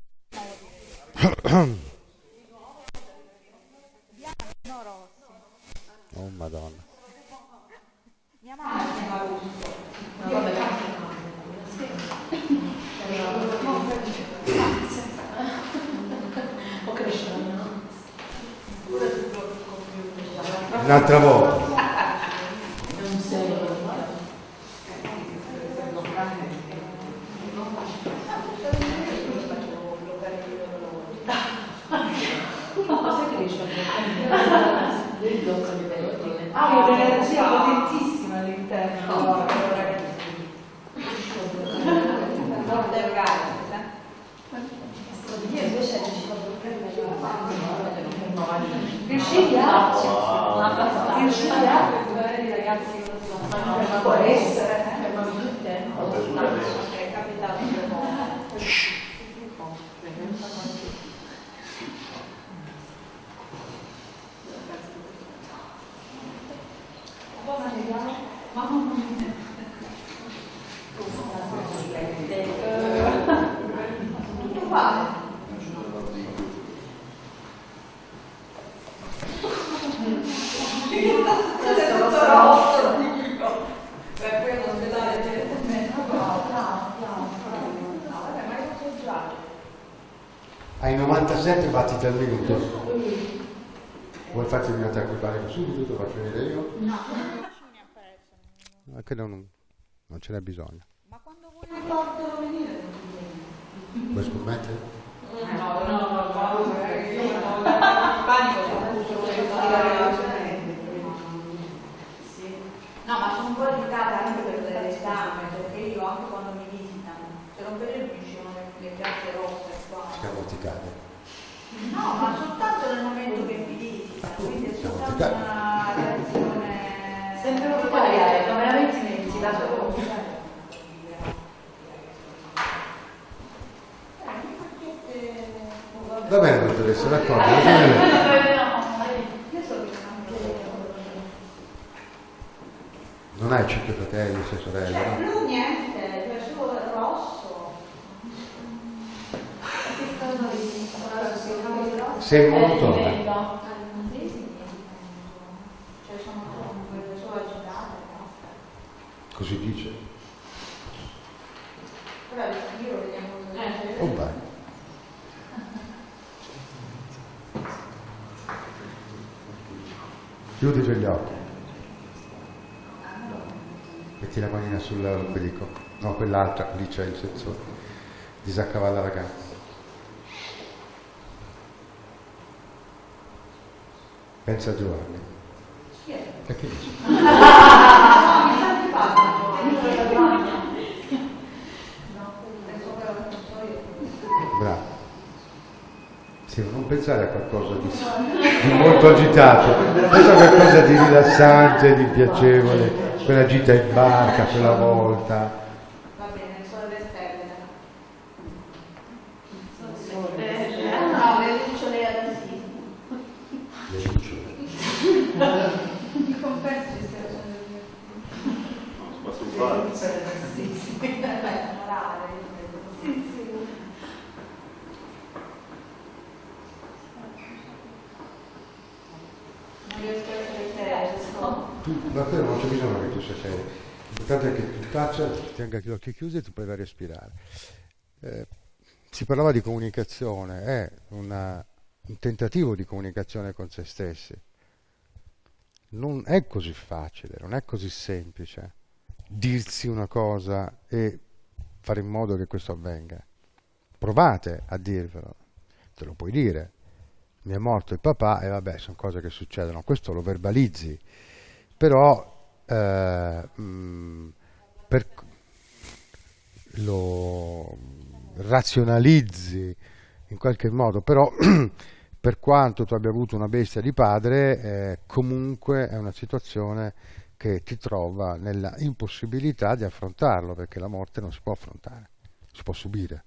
Oh madonna, mia mamma un'altra volta. ai 97 battiti al minuto. Vuoi farti un attacco imbarico subito? Te lo faccio vedere io? No, non credo, non ce n'è bisogno. Ma quando vuoi un porto venire? Vuoi scommettere? No, ma sono un po' irritata anche per le esame, perché io anche quando mi visitano, c'era un periodo mi uscivano le piazze rosse qua. Scamoticate. No, ma soltanto nel momento che mi visitano, quindi è soltanto una reazione. Sempre un po' ma veramente mi hai visitato rossa. Va bene, dottoressa, d'accordo. Non hai 5 fratelli, 6 sorelle? Cioè, blu niente, cioè solo rosso. Sei monotona? Cioè sono quelle persone agitate, no? Così dice. Però io lo vediamo così. Oh, chiudi gli occhi. Metti la manina sull'ombelico. No, quell'altra, lì c'è il sensore. Disaccavalla la gamba. Pensa a Giovanni. Chi è? E che dice? Bravo. Sì, non pensare a qualcosa di molto agitato, pensa a qualcosa di rilassante, di piacevole, quella gita in barca, quella volta. Va bene, sono le stelle. No, le lucciole antiche. Le lucciole. Mi confesso che stai facendo il mio. Ma sul bar? Sì, sì. Ma quello non c'è bisogno che tu sia serio. L'importante è che tu taccia, ti tenga gli occhi chiusi e tu puoi respirare. Si parlava di comunicazione, è un tentativo di comunicazione con se stessi. Non è così facile, non è così semplice dirsi una cosa e fare in modo che questo avvenga. Provate a dirvelo, te lo puoi dire. Mi è morto il papà e vabbè, sono cose che succedono, questo lo verbalizzi, però lo razionalizzi in qualche modo, però per quanto tu abbia avuto una bestia di padre, comunque è una situazione che ti trova nella impossibilità di affrontarlo, perché la morte non si può affrontare, si può subire.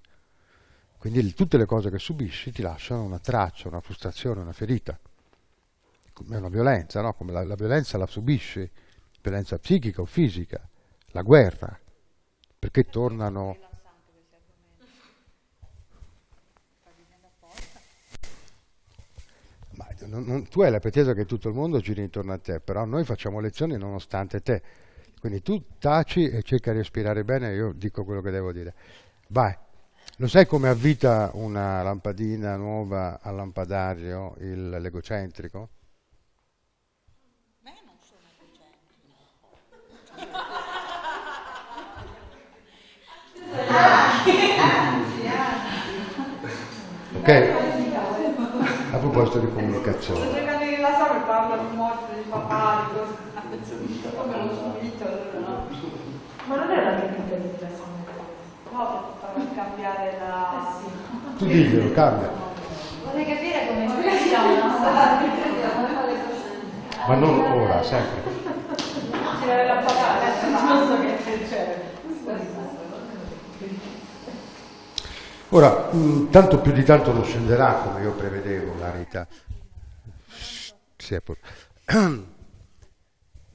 Quindi tutte le cose che subisci ti lasciano una traccia, una frustrazione, una ferita. È una violenza, no? Come la violenza la subisci, violenza psichica o fisica, la guerra, perché tornano... Ma tu hai la pretesa che tutto il mondo giri intorno a te, però noi facciamo lezioni nonostante te. Quindi tu taci e cerca di respirare bene, io dico quello che devo dire. Vai! Lo sai come avvita una lampadina nuova al lampadario, l'egocentrico? Beh, non sono egocentrico. Ok? A proposito di comunicazione. Se prima di rilassare parla di morte, di papà, di come lo subito. Ma non è la mia vita. No, per cambiare la... Tu diglielo, cambia. Vorrei capire come siamo, no? Ma non ora, sempre. Ora, tanto più di tanto non scenderà come io prevedevo, la Rita. Sì, è pure.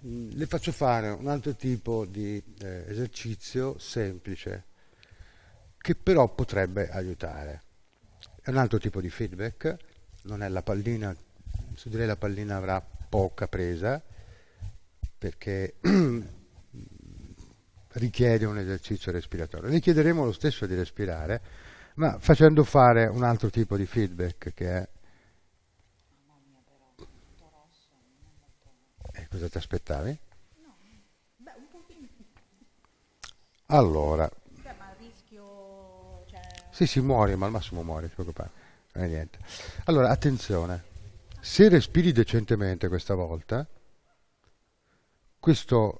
Le faccio fare un altro tipo di esercizio semplice, che però potrebbe aiutare. È un altro tipo di feedback, non è la pallina, su direi la pallina avrà poca presa, perché richiede un esercizio respiratorio. Richiederemo lo stesso di respirare, ma facendo fare un altro tipo di feedback che è... cosa ti aspettavi? No, beh, un pochino. Allora... Beh, ma il rischio... Cioè... Sì, si muore, ma al massimo muore, ti preoccupare. Non è niente. Allora, attenzione. Se respiri decentemente questa volta, questo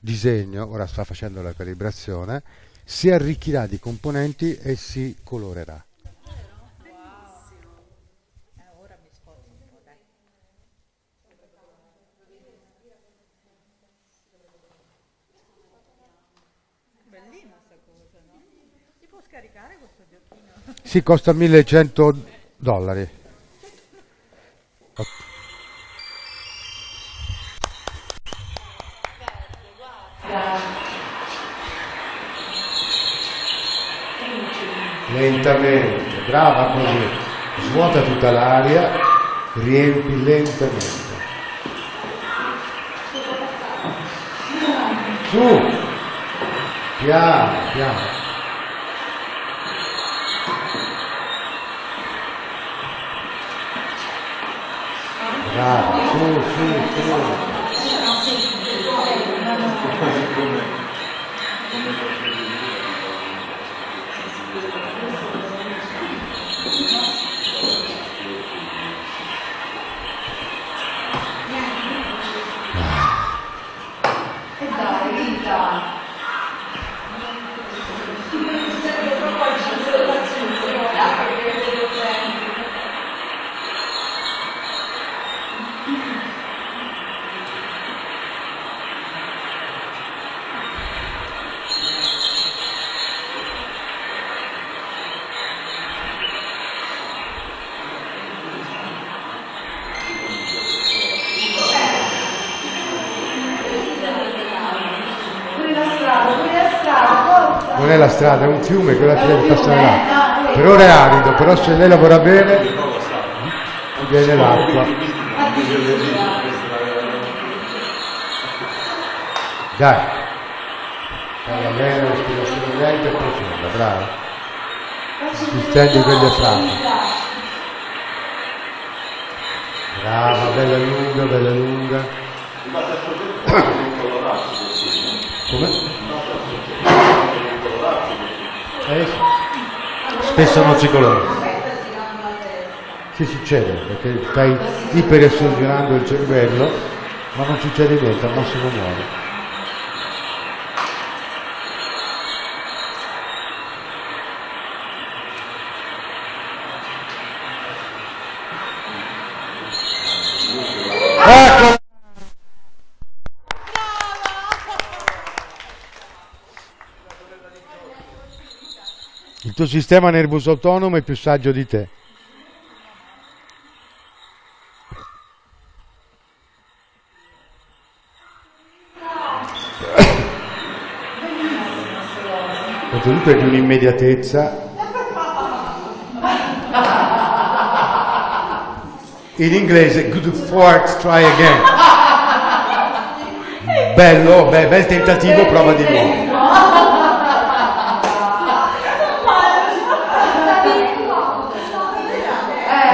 disegno, ora sta facendo la calibrazione, si arricchirà di componenti e si colorerà. Sì, costa $1100. Lentamente, brava così, svuota tutta l'aria, riempi lentamente. Su, piano, piano. Bravo, e dai, vita. Non è la strada, è un fiume, quella che deve passare là. Per ora è arido, però se lei lavora bene ti viene l'acqua. Dai, parla bene, respirazione lenta e profonda, bravo. Ti stendi quelle frange. Brava, bella lunga, bella lunga. Come? Spesso non si colora. Sì, succede perché stai iperessurgionando il cervello, ma non succede niente, al massimo muore. Il tuo sistema nervoso autonomo è più saggio di te. No. Comunque è di un'immediatezza. In inglese, good fork, try again. Bello, bel tentativo, prova di nuovo.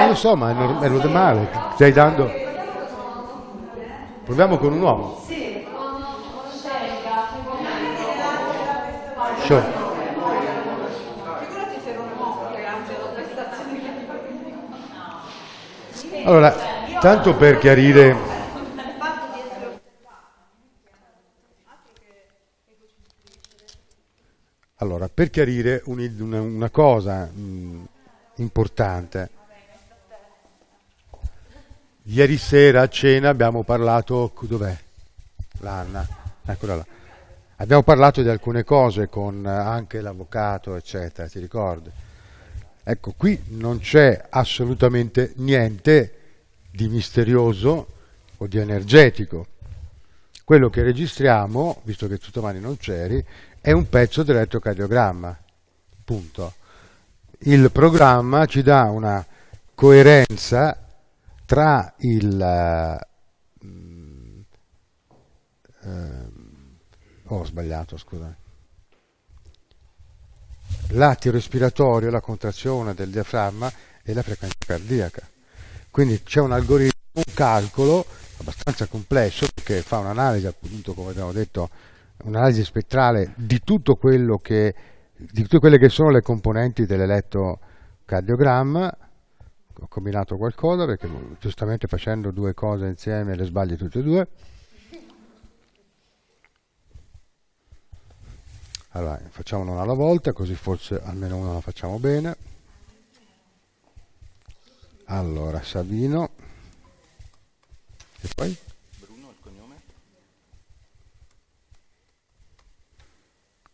Lo so, ma è normale, stai dando. Proviamo con un uomo. Sì, sure. Allora, tanto per chiarire, una cosa importante. Ieri sera a cena abbiamo parlato, dov'è? L'Anna, eccola là. Abbiamo parlato di alcune cose con anche l'avvocato, eccetera, ti ricordi? Ecco, qui non c'è assolutamente niente di misterioso o di energetico. Quello che registriamo, visto che tu domani non c'eri, è un pezzo dell'elettrocardiogramma, punto. Il programma ci dà una coerenza tra il... ho sbagliato, scusa. l'atto respiratorio, la contrazione del diaframma e la frequenza cardiaca. Quindi c'è un algoritmo, un calcolo abbastanza complesso che fa un'analisi, appunto, come abbiamo detto, un'analisi spettrale di tutto quello che, di tutte quelle che sono le componenti dell'elettrocardiogramma. Ho combinato qualcosa perché giustamente facendo due cose insieme le sbaglio tutte e due. Allora, facciamolo una alla volta, così forse almeno una la facciamo bene. Allora, Sabino. E poi? Bruno, il cognome?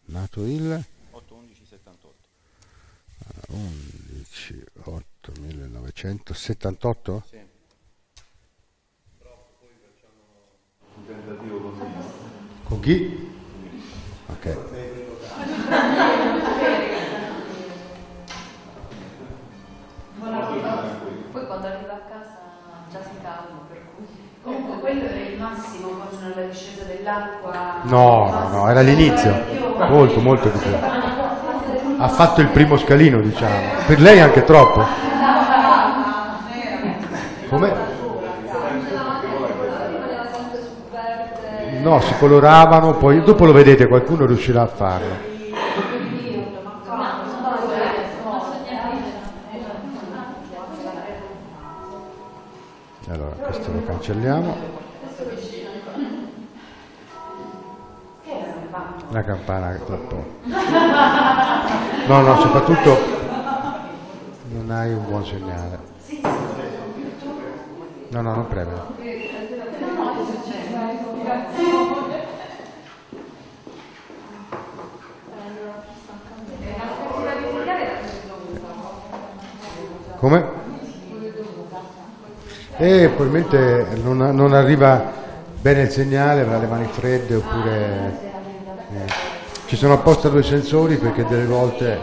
Nato il? 8-11-78. 11-8-1978? Sì. Però poi facciamo un tentativo con me. Con chi? Ok. Poi quando arrivo a casa già si calma, per cui comunque quello era il massimo quando nella discesa dell'acqua. No, era l'inizio, molto molto di più. Ha fatto il primo scalino, diciamo, per lei anche troppo. Come? No, si coloravano, poi dopo lo vedete, qualcuno riuscirà a farlo. Allora, questo lo cancelliamo. La campana è troppo. No, soprattutto non hai un buon segnale. No, non preme. Come? Probabilmente non arriva bene il segnale, avrà le mani fredde oppure... Ci sono apposta due sensori perché delle volte...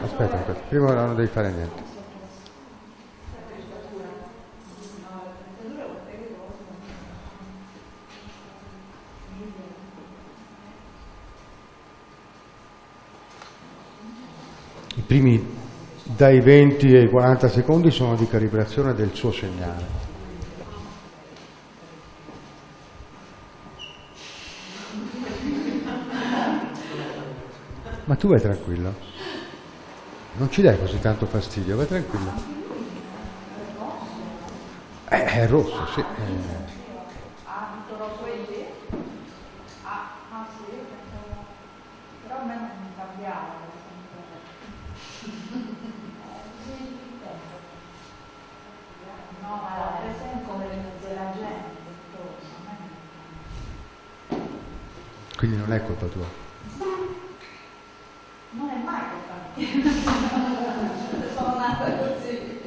Aspetta, prima non devi fare niente. I primi dai 20 ai 40 secondi sono di calibrazione del suo segnale. Ma tu vai tranquillo, non ci dai così tanto fastidio, vai tranquillo. È rosso, sì. Quindi non è colpa tua. Non è mai colpa. Sono nata così.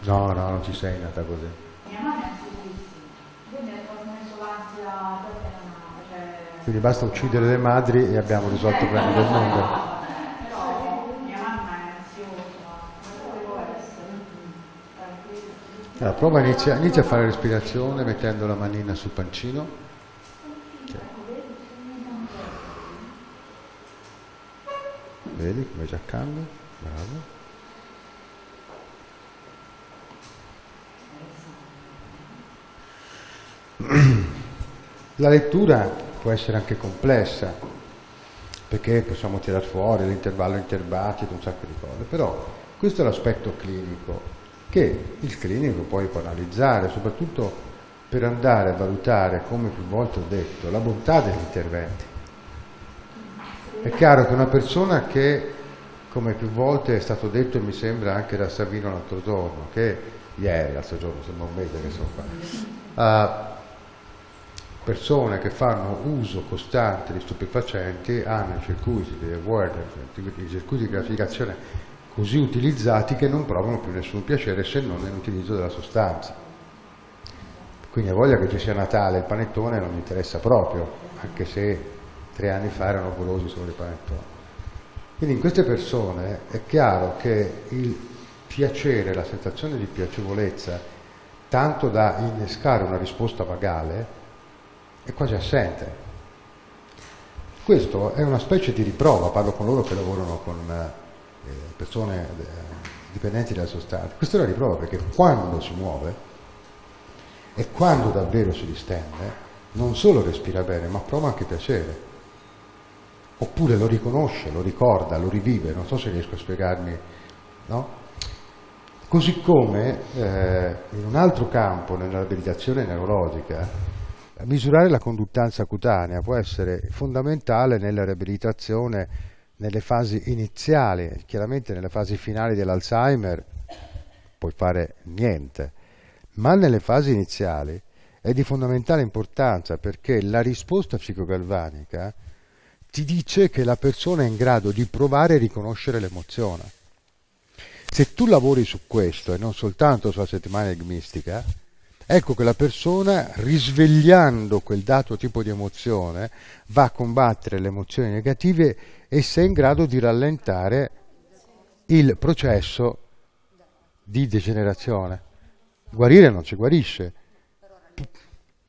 No, non ci sei nata così. Mia madre è bellissima. Io mi ho messo l'ansia perché non ha. Quindi basta uccidere le madri e abbiamo risolto il problema del mondo. Allora, prova, inizia a fare respirazione mettendo la manina sul pancino. Okay. Vedi come già cambia? Bravo. La lettura può essere anche complessa, perché possiamo tirar fuori l'intervallo interbattito, un sacco di cose, però questo è l'aspetto clinico, che il clinico poi può analizzare, soprattutto per andare a valutare, come più volte ho detto, la bontà degli interventi. È chiaro che una persona che, come più volte è stato detto, mi sembra anche da Savino l'altro giorno, che ieri, l'altro giorno, sembra un mese che sono qua, persone che fanno uso costante di stupefacenti hanno circuiti di reward, i circuiti di gratificazione così utilizzati che non provano più nessun piacere se non nell'utilizzo della sostanza. Quindi a voglia che ci sia Natale, il panettone non mi interessa proprio, anche se 3 anni fa erano golosi solo i panettoni. Quindi in queste persone è chiaro che il piacere, la sensazione di piacevolezza, tanto da innescare una risposta vagale, è quasi assente. Questo è una specie di riprova, parlo con loro che lavorano con persone dipendenti dalle sostanze, questa è una riprova perché quando si muove e quando davvero si distende, non solo respira bene, ma prova anche piacere. Oppure lo riconosce, lo ricorda, lo rivive, non so se riesco a spiegarmi, no? Così come in un altro campo, nella riabilitazione neurologica, misurare la conduttanza cutanea può essere fondamentale nella riabilitazione nelle fasi iniziali. Chiaramente nelle fasi finali dell'Alzheimer puoi fare niente, ma nelle fasi iniziali è di fondamentale importanza perché la risposta psicogalvanica ti dice che la persona è in grado di provare e riconoscere l'emozione. Se tu lavori su questo e non soltanto sulla settimana enigmistica, ecco che la persona, risvegliando quel dato tipo di emozione, va a combattere le emozioni negative e sei in grado di rallentare il processo di degenerazione. Guarire non si guarisce.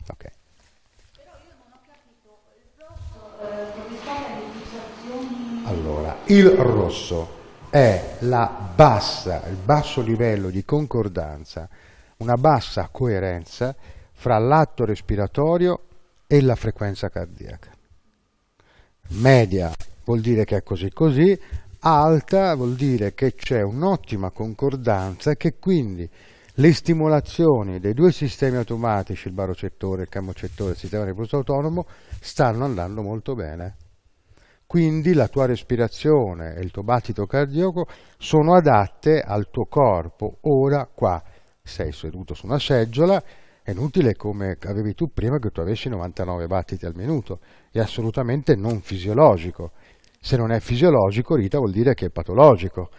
Ok. Allora, il rosso è il basso livello di concordanza, una bassa coerenza fra l'atto respiratorio e la frequenza cardiaca. Media vuol dire che è così così, alta vuol dire che c'è un'ottima concordanza e che quindi le stimolazioni dei due sistemi automatici, il barocettore, il camocettore, il sistema nervoso autonomo, stanno andando molto bene. Quindi la tua respirazione e il tuo battito cardiaco sono adatte al tuo corpo. Ora qua sei seduto su una seggiola, è inutile come avevi tu prima che tu avessi 99 battiti al minuto, è assolutamente non fisiologico. Se non è fisiologico, Rita, vuol dire che è patologico.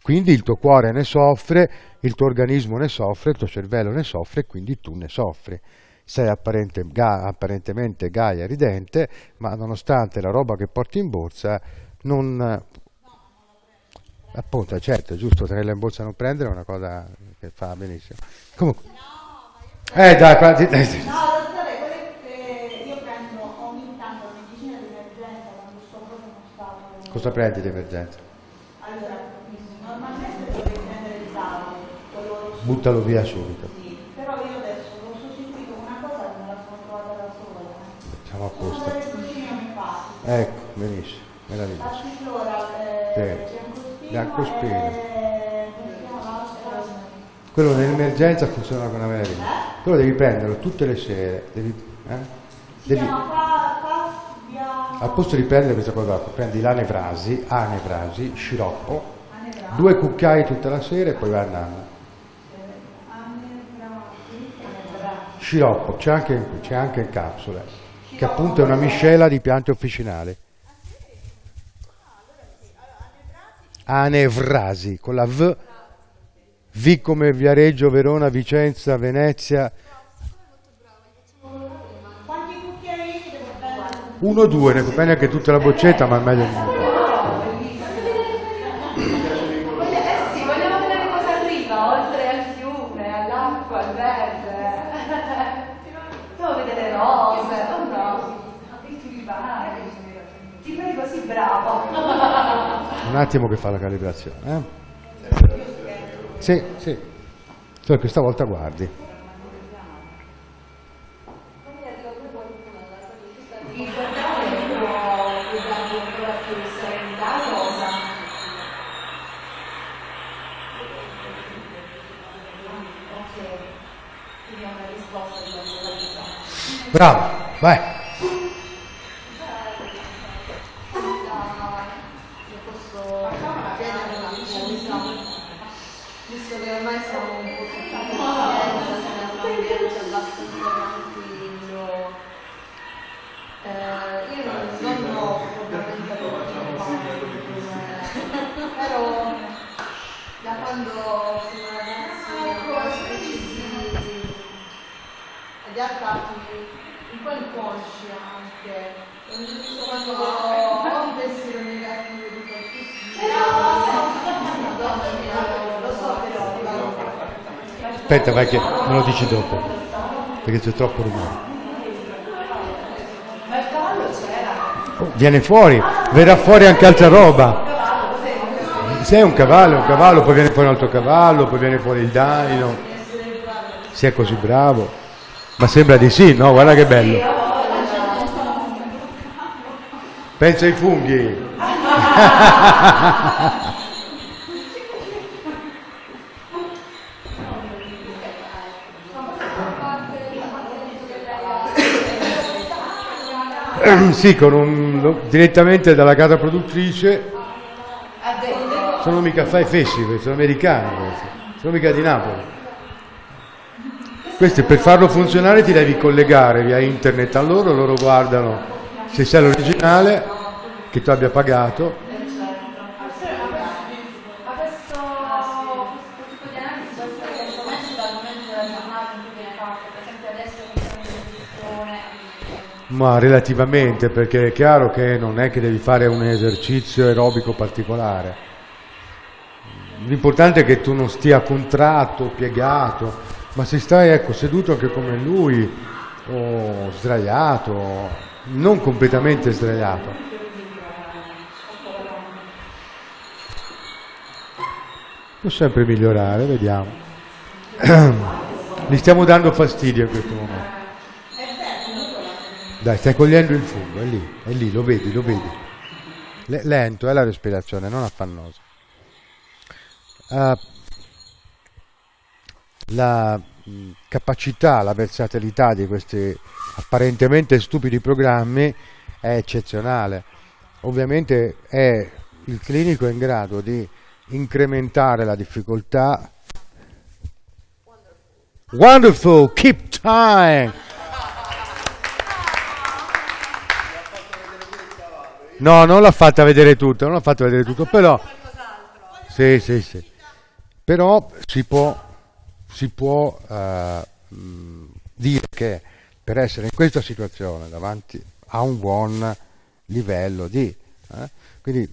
Quindi il tuo cuore ne soffre, il tuo organismo ne soffre, il tuo cervello ne soffre e quindi tu ne soffri. Sei apparentemente gaia e ridente, ma nonostante la roba che porti in borsa, non... Appunto, certo, è giusto, tenerla in borsa e non prendere è una cosa che fa benissimo. Comunque... dai, quanti... No, io prendo ogni tanto medicina di emergenza quando sto proprio in stato. Cosa prendi di emergenza? Allora, normalmente devi prendere il tavolo. Buttalo via subito. Apposta. Ecco, benissimo, meraviglioso. Biancospino. Quello nell'emergenza funziona con la merenda. Quello devi prenderlo tutte le sere. Al posto di prendere questa cosa, prendi l'anevrasi, sciroppo, due cucchiai tutta la sera e poi va andando. Sciroppo, c'è anche in capsule, che appunto è una miscela di piante officinali. Anevrasi, con la V, V come Viareggio, Verona, Vicenza, Venezia. Uno o due, ne puoi prendere anche tutta la boccetta, ma è meglio non. Vogliamo vedere cosa arriva, oltre al fiume, all'acqua, al verde. Devo vedere le rose. Ti vedi così bravo. Un attimo che fa la calibrazione. Sì, sì. Cioè, questa volta guardi. Bravo, vai. Un po' inconscia anche, quando ho un pensiero negativo di qualcuno Aspetta, vai che me lo dici dopo, perché c'è troppo rumore. Ma il cavallo c'era. Oh, viene fuori, verrà fuori anche altra roba. Se è un cavallo, poi viene fuori un altro cavallo, poi viene fuori il daino. Se è così bravo. Ma sembra di sì, no? Guarda che bello. Pensa ai funghi. Sì, con direttamente dalla casa produttrice. Sono mica fai fessi, sono americani, sono mica di Napoli. Questo per farlo funzionare ti devi collegare via internet a loro, loro guardano se c'è l'originale che tu abbia pagato. Ma relativamente, perché è chiaro che non è che devi fare un esercizio aerobico particolare. L'importante è che tu non stia contratto, piegato, ma se stai, ecco, seduto anche come lui, o sdraiato, o non completamente sdraiato. Può sempre migliorare, vediamo. Gli stiamo dando fastidio in questo momento. Dai, stai cogliendo il fungo, è lì, lo vedi, lo vedi. Lento, è la respirazione, non affannosa. La capacità, la versatilità di questi apparentemente stupidi programmi è eccezionale. Ovviamente il clinico è in grado di incrementare la difficoltà. Wonderful, keep time! No, non l'ha fatta vedere tutto, non l'ha fatta vedere tutto, però sì, sì, sì. Però si può dire che per essere in questa situazione davanti a un buon livello di quindi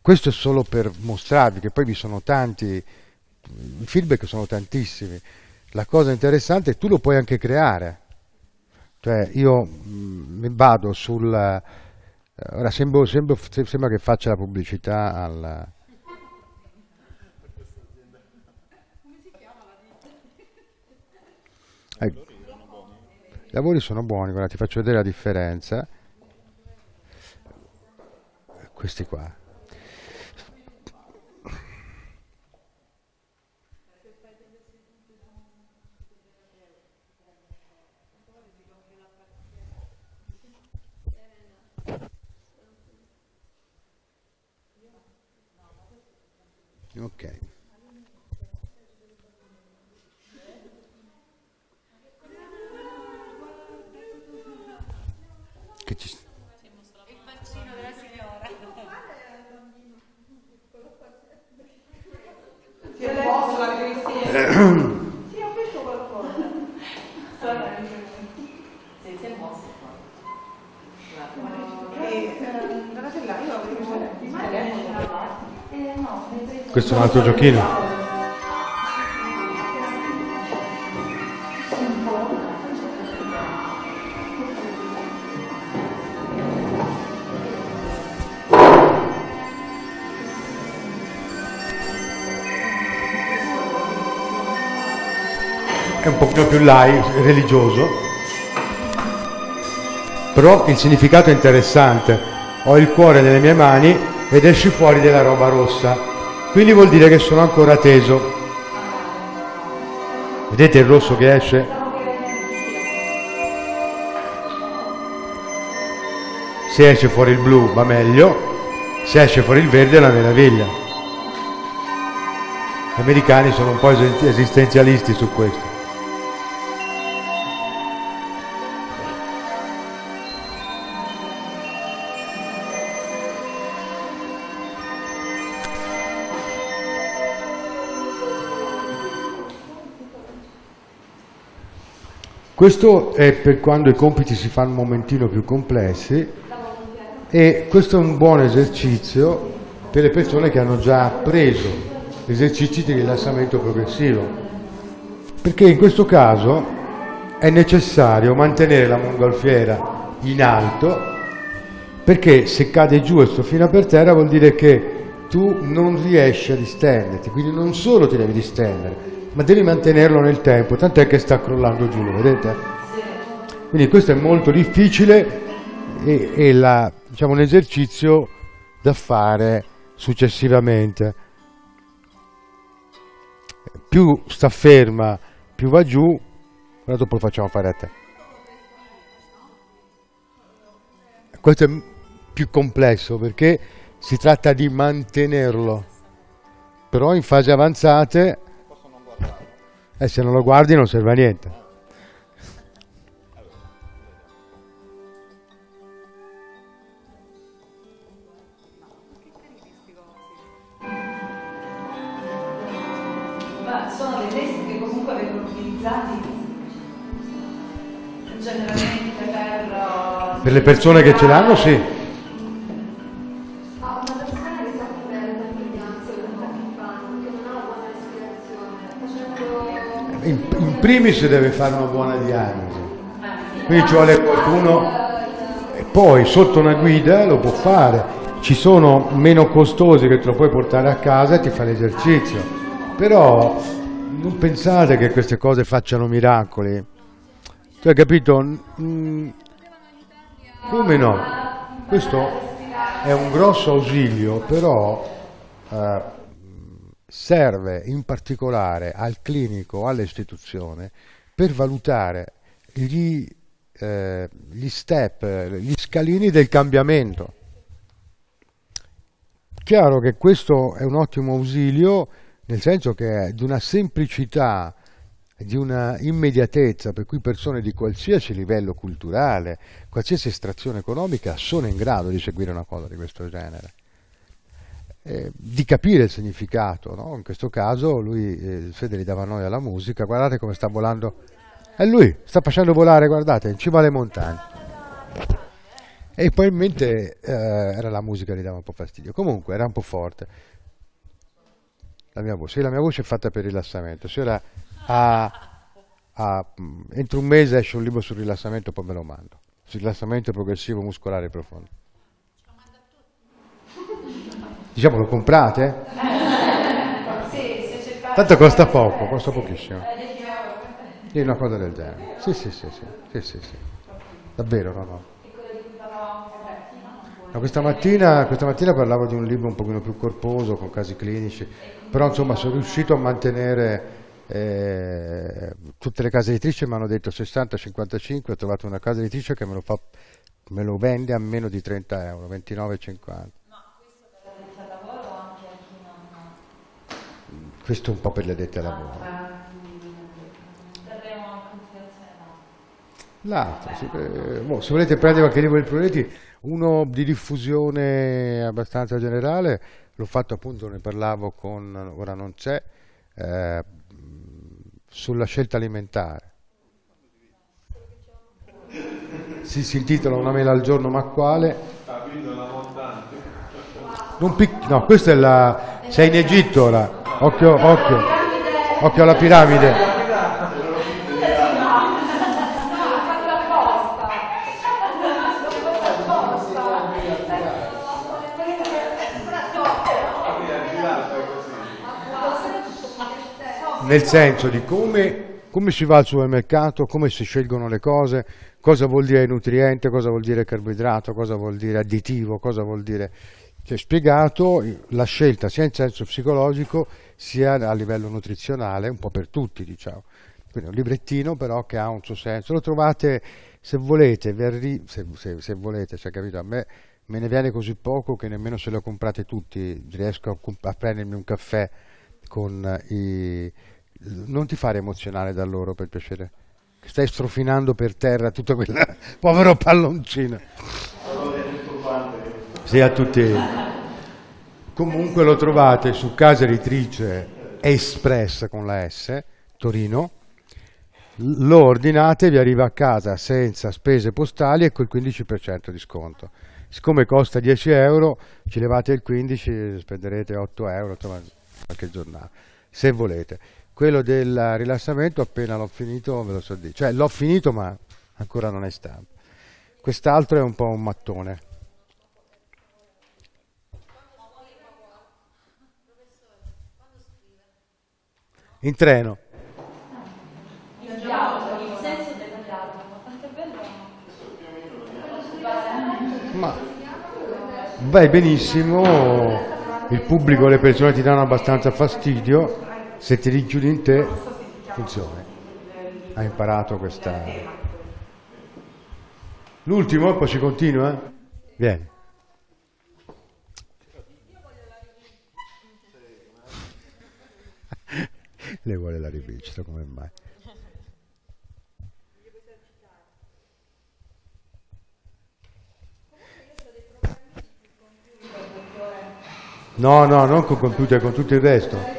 questo è solo per mostrarvi che poi vi sono tanti, i feedback sono tantissimi. La cosa interessante è tu lo puoi anche creare. Cioè io vado sul ora sembra che faccia la pubblicità al... Come si chiama la ditta? I lavori sono buoni, guarda, ti faccio vedere la differenza. Questi qua. Ok. Che ci sta? Il vaccino della signora. Si è mosso la Cristina. Sì, ho visto qualcosa. Sì, si è mosso. Donatella, io ho preso di male. Questo è un altro giochino. È un pochino più light, religioso, però il significato è interessante. Ho il cuore nelle mie mani ed esci fuori della roba rossa, quindi vuol dire che sono ancora teso. Vedete il rosso che esce? Se esce fuori il blu va meglio, se esce fuori il verde è la meraviglia. Gli americani sono un po' esistenzialisti su questo. Questo è per quando i compiti si fanno un momentino più complessi, e questo è un buon esercizio per le persone che hanno già appreso esercizi di rilassamento progressivo, perché in questo caso è necessario mantenere la mongolfiera in alto, perché se cade giù e strofina per terra vuol dire che tu non riesci a distenderti, quindi non solo ti devi distendere, ma devi mantenerlo nel tempo, tant'è che sta crollando giù, lo vedete? Quindi questo è molto difficile e è diciamo, un esercizio da fare successivamente. Più sta ferma, più va giù, però dopo lo facciamo fare a te. Questo è più complesso perché si tratta di mantenerlo, però in fasi avanzate se non lo guardi non serve a niente. Ma sono dei testi che comunque vengono utilizzati generalmente per le persone che ce l'hanno, sì. In primis deve fare una buona diagnosi, quindi ci vuole qualcuno, e poi sotto una guida lo può fare. Ci sono meno costosi che te lo puoi portare a casa e ti fa l'esercizio, però non pensate che queste cose facciano miracoli. Tu hai capito? Come no? Questo è un grosso ausilio, però serve in particolare al clinico, all'istituzione, per valutare gli step, gli scalini del cambiamento. Chiaro che questo è un ottimo ausilio, nel senso che è di una semplicità, di una immediatezza, per cui persone di qualsiasi livello culturale, qualsiasi estrazione economica sono in grado di seguire una cosa di questo genere. Di capire il significato, no? In questo caso lui, Fede, gli dava noia alla musica. Guardate come sta volando, è lui, sta facendo volare, guardate, in cima alle montagne. E poi in mente era la musica che gli dava un po' fastidio, comunque era un po' forte la mia voce. Sì, la mia voce è fatta per rilassamento. Se ora entro un mese esce un libro sul rilassamento, poi ve lo mando, sul rilassamento progressivo muscolare profondo. Diciamo, lo comprate? Tanto costa poco, costa pochissimo. È una cosa del genere. Sì, sì, sì, sì, sì, sì, sì. Davvero, no, no. No, questa mattina parlavo di un libro un pochino più corposo, con casi clinici, però insomma sono riuscito a mantenere tutte le case editrici, mi hanno detto 60-55, ho trovato una casa editrice che me lo vende a meno di 30 euro, 29,50. Questo un po' per le addette al lavoro. L'altro, se volete prendere qualche libro di Pruneti, uno di diffusione abbastanza generale, l'ho fatto appunto, ne parlavo con, ora non c'è, sulla scelta alimentare. Si intitola Una mela al giorno, ma quale? No, questa è la... sei in Egitto ora. Occhio, occhio, occhio alla piramide. Nel senso di come si va al supermercato, come si scelgono le cose, cosa vuol dire nutriente, cosa vuol dire carboidrato, cosa vuol dire additivo, cosa vuol dire... Cioè, spiegato la scelta sia in senso psicologico sia a livello nutrizionale, un po' per tutti, diciamo. Quindi un librettino però che ha un suo senso, lo trovate se volete, se volete, cioè, capito? A me ne viene così poco che nemmeno se lo comprate tutti riesco a prendermi un caffè con i... Non ti fare emozionare da loro, per piacere, che stai strofinando per terra tutto quel povero palloncino. Sì, a tutti. Comunque lo trovate su casa editrice Espress con la S, Torino. Lo ordinate, vi arriva a casa senza spese postali e col 15% di sconto. Siccome costa 10 euro, ci levate il 15, spenderete 8 euro. qualche giornata, se volete. Quello del rilassamento appena l'ho finito ve lo so dire, cioè l'ho finito ma ancora non è stampo. Quest'altro è un po' un mattone. In treno. Io già ho il senso del teatro, ma quanto è bello. Ma vai benissimo, il pubblico, le persone ti danno abbastanza fastidio, se ti richiudi in te funziona. Hai imparato questa. L'ultimo, poi si continua? Vieni. Lei vuole la rivincita, come mai? No, no, non con computer, con tutto il resto.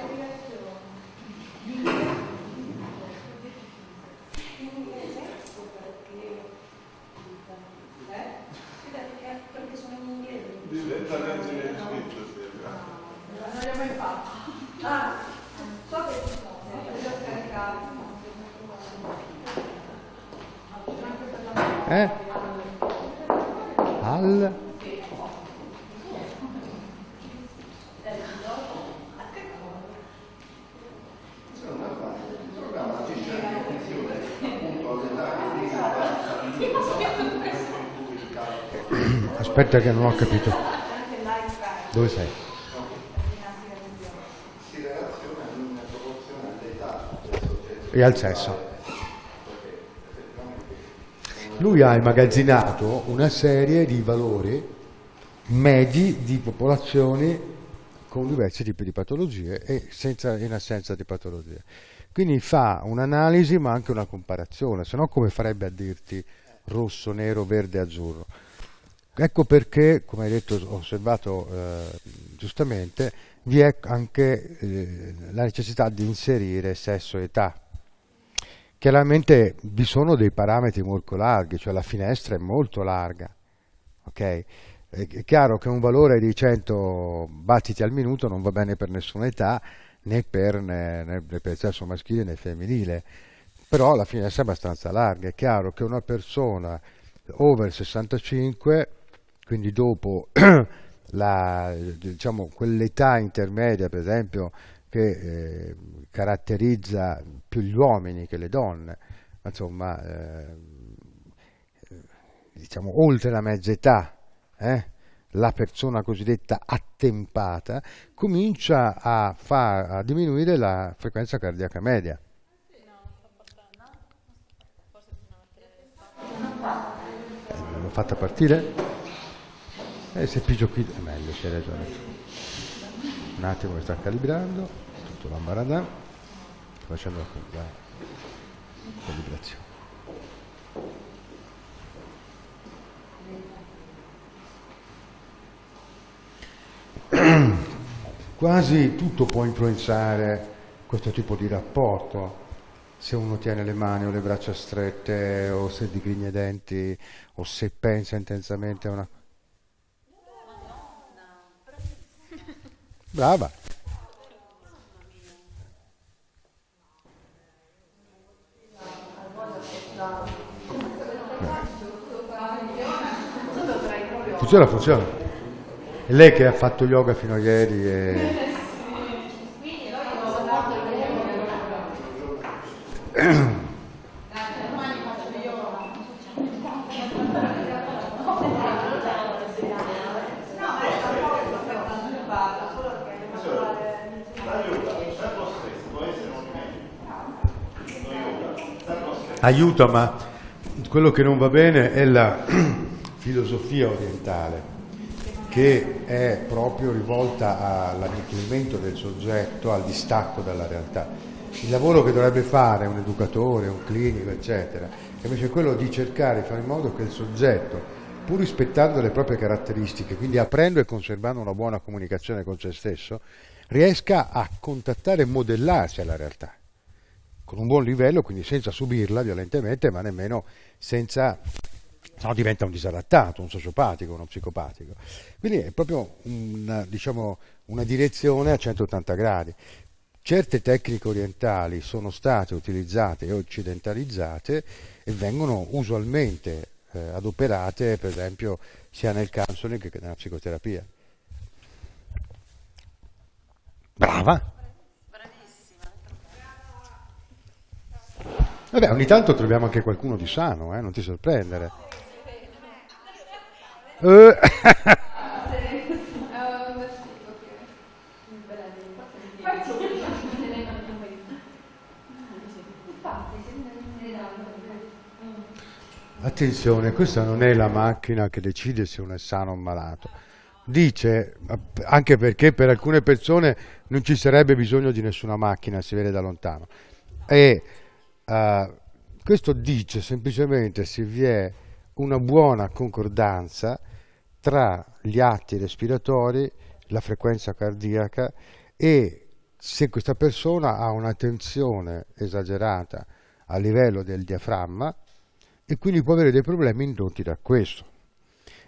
Aspetta che non ho capito. Dove sei? Si relaziona in proporzione all'età del soggetto e al sesso. Lui ha immagazzinato una serie di valori medi di popolazioni con diversi tipi di patologie e in assenza di patologie. Quindi fa un'analisi ma anche una comparazione, se no come farebbe a dirti rosso, nero, verde, azzurro? Ecco perché, come hai detto, ho osservato giustamente, vi è anche la necessità di inserire sesso e età. Chiaramente vi sono dei parametri molto larghi, cioè la finestra è molto larga. Okay? È chiaro che un valore di 100 battiti al minuto non va bene per nessuna età, né per il sesso maschile né femminile, però la finestra è abbastanza larga. È chiaro che una persona over 65, quindi dopo diciamo, quell'età intermedia, per esempio, che caratterizza più gli uomini che le donne, insomma, diciamo oltre la mezza età, la persona cosiddetta attempata comincia a diminuire la frequenza cardiaca media. L'ho fatta partire? Se pigio qui è meglio, c'è ragione. Un attimo che sta calibrando, tutto l'ambaradà, sto facendo la calibrazione. Quasi tutto può influenzare questo tipo di rapporto, se uno tiene le mani o le braccia strette, o se digrigna i denti, o se pensa intensamente a una... Brava. Funziona, funziona. È lei che ha fatto yoga fino a ieri e... Aiuta, ma quello che non va bene è la filosofia orientale, che è proprio rivolta all'annichilimento del soggetto, al distacco dalla realtà. Il lavoro che dovrebbe fare un educatore, un clinico, eccetera, è invece quello di cercare di fare in modo che il soggetto, pur rispettando le proprie caratteristiche, quindi aprendo e conservando una buona comunicazione con se stesso, riesca a contattare e modellarsi alla realtà, con un buon livello, quindi senza subirla violentemente, ma nemmeno senza no, diventa un disadattato, un sociopatico, uno psicopatico. Quindi è proprio una, diciamo, una direzione a 180 gradi. Certe tecniche orientali sono state utilizzate e occidentalizzate e vengono usualmente adoperate, per esempio, sia nel counseling che nella psicoterapia. Brava! Bravissima! Vabbè, ogni tanto troviamo anche qualcuno di sano, non ti sorprendere. Attenzione, questa non è la macchina che decide se uno è sano o malato. Dice, anche perché per alcune persone non ci sarebbe bisogno di nessuna macchina, si vede da lontano. E questo dice semplicemente se vi è una buona concordanza tra gli atti respiratori, la frequenza cardiaca e se questa persona ha una tensione esagerata a livello del diaframma, e quindi può avere dei problemi indotti da questo.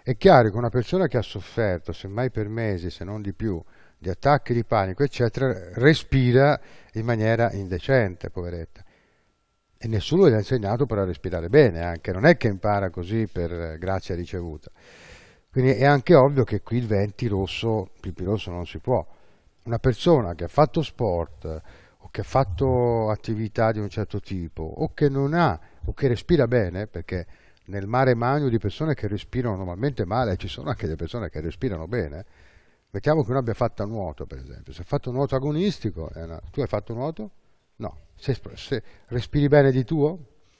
È chiaro che una persona che ha sofferto, semmai per mesi, se non di più, di attacchi di panico, eccetera, respira in maniera indecente, poveretta. E nessuno gli ha insegnato però a respirare bene, anche non è che impara così per grazia ricevuta. Quindi è anche ovvio che qui il più rosso non si può. Una persona che ha fatto sport, o che ha fatto attività di un certo tipo, o che non ha, o che respira bene, perché nel mare magno di persone che respirano normalmente male ci sono anche delle persone che respirano bene. Mettiamo che uno abbia fatto nuoto, per esempio. Se ha fatto nuoto agonistico, tu hai fatto nuoto? No. Se respiri bene di tuo?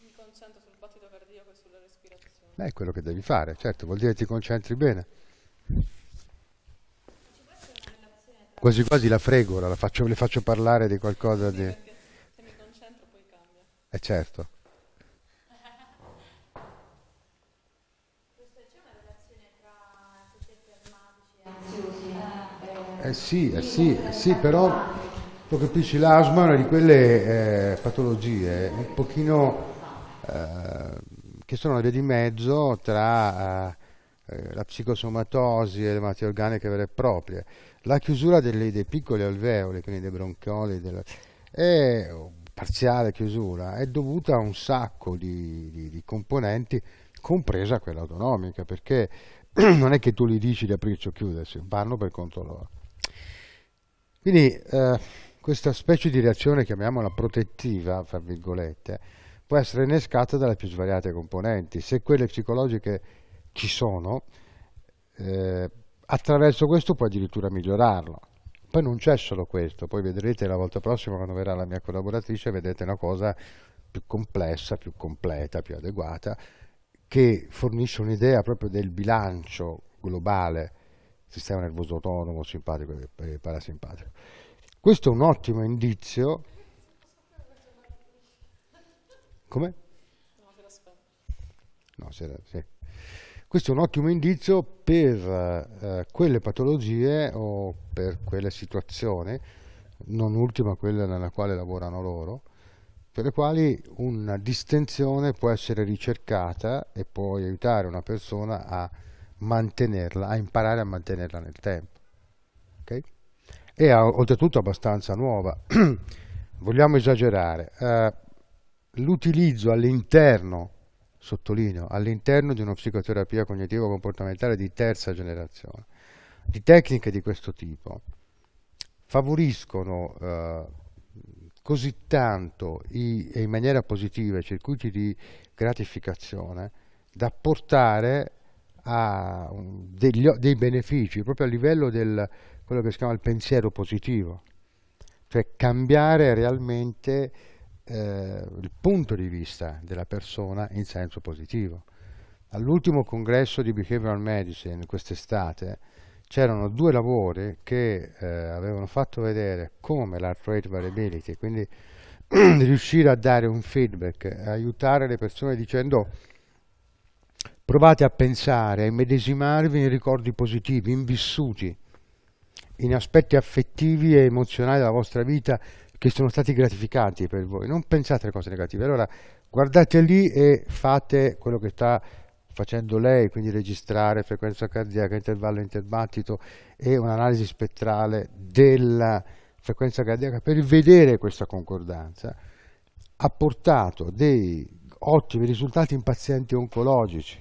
Mi concentro sul battito cardiaco e sulla respirazione. È quello che devi fare, certo, vuol dire che ti concentri bene. Quasi quasi la fregola, le faccio parlare di qualcosa di... Se mi concentro poi cambia. Certo. Sì, però tu capisci, l'asma è una di quelle patologie un pochino che sono una via di mezzo tra la psicosomatosi e le malattie organiche vere e proprie. La chiusura dei piccoli alveoli, quindi dei bronchioli, parziale chiusura, è dovuta a un sacco di componenti, compresa quella autonomica, perché non è che tu li dici di aprirci o chiudersi, vanno per conto loro. Quindi questa specie di reazione, chiamiamola protettiva, fra virgolette, può essere innescata dalle più svariate componenti. Se quelle psicologiche ci sono, attraverso questo puoi addirittura migliorarlo. Poi non c'è solo questo, poi vedrete la volta prossima quando verrà la mia collaboratrice, vedrete una cosa più complessa, più completa, più adeguata, che fornisce un'idea proprio del bilancio globale sistema nervoso autonomo, simpatico e parasimpatico. Questo è un ottimo indizio. Come? No, sì. Questo è un ottimo indizio per quelle patologie o per quelle situazioni, non ultima quella nella quale lavorano loro, per le quali una distensione può essere ricercata e può aiutare una persona a mantenerla, a imparare a mantenerla nel tempo, okay? E oltretutto abbastanza nuova. Vogliamo esagerare, l'utilizzo all'interno, sottolineo, all'interno di una psicoterapia cognitivo-comportamentale di terza generazione, di tecniche di questo tipo, favoriscono così tanto e in maniera positiva i circuiti di gratificazione da portare a dei benefici proprio a livello del quello che si chiama il pensiero positivo, cioè cambiare realmente il punto di vista della persona in senso positivo. All'ultimo congresso di Behavioral Medicine quest'estate c'erano due lavori che avevano fatto vedere come l'heart rate variability, quindi riuscire a dare un feedback, aiutare le persone dicendo: provate a pensare, a immedesimarvi in ricordi positivi, in vissuti, in aspetti affettivi e emozionali della vostra vita che sono stati gratificanti per voi. Non pensate alle cose negative. Allora guardate lì e fate quello che sta facendo lei, quindi registrare frequenza cardiaca, intervallo interbattito e un'analisi spettrale della frequenza cardiaca per vedere questa concordanza, ha portato dei ottimi risultati in pazienti oncologici,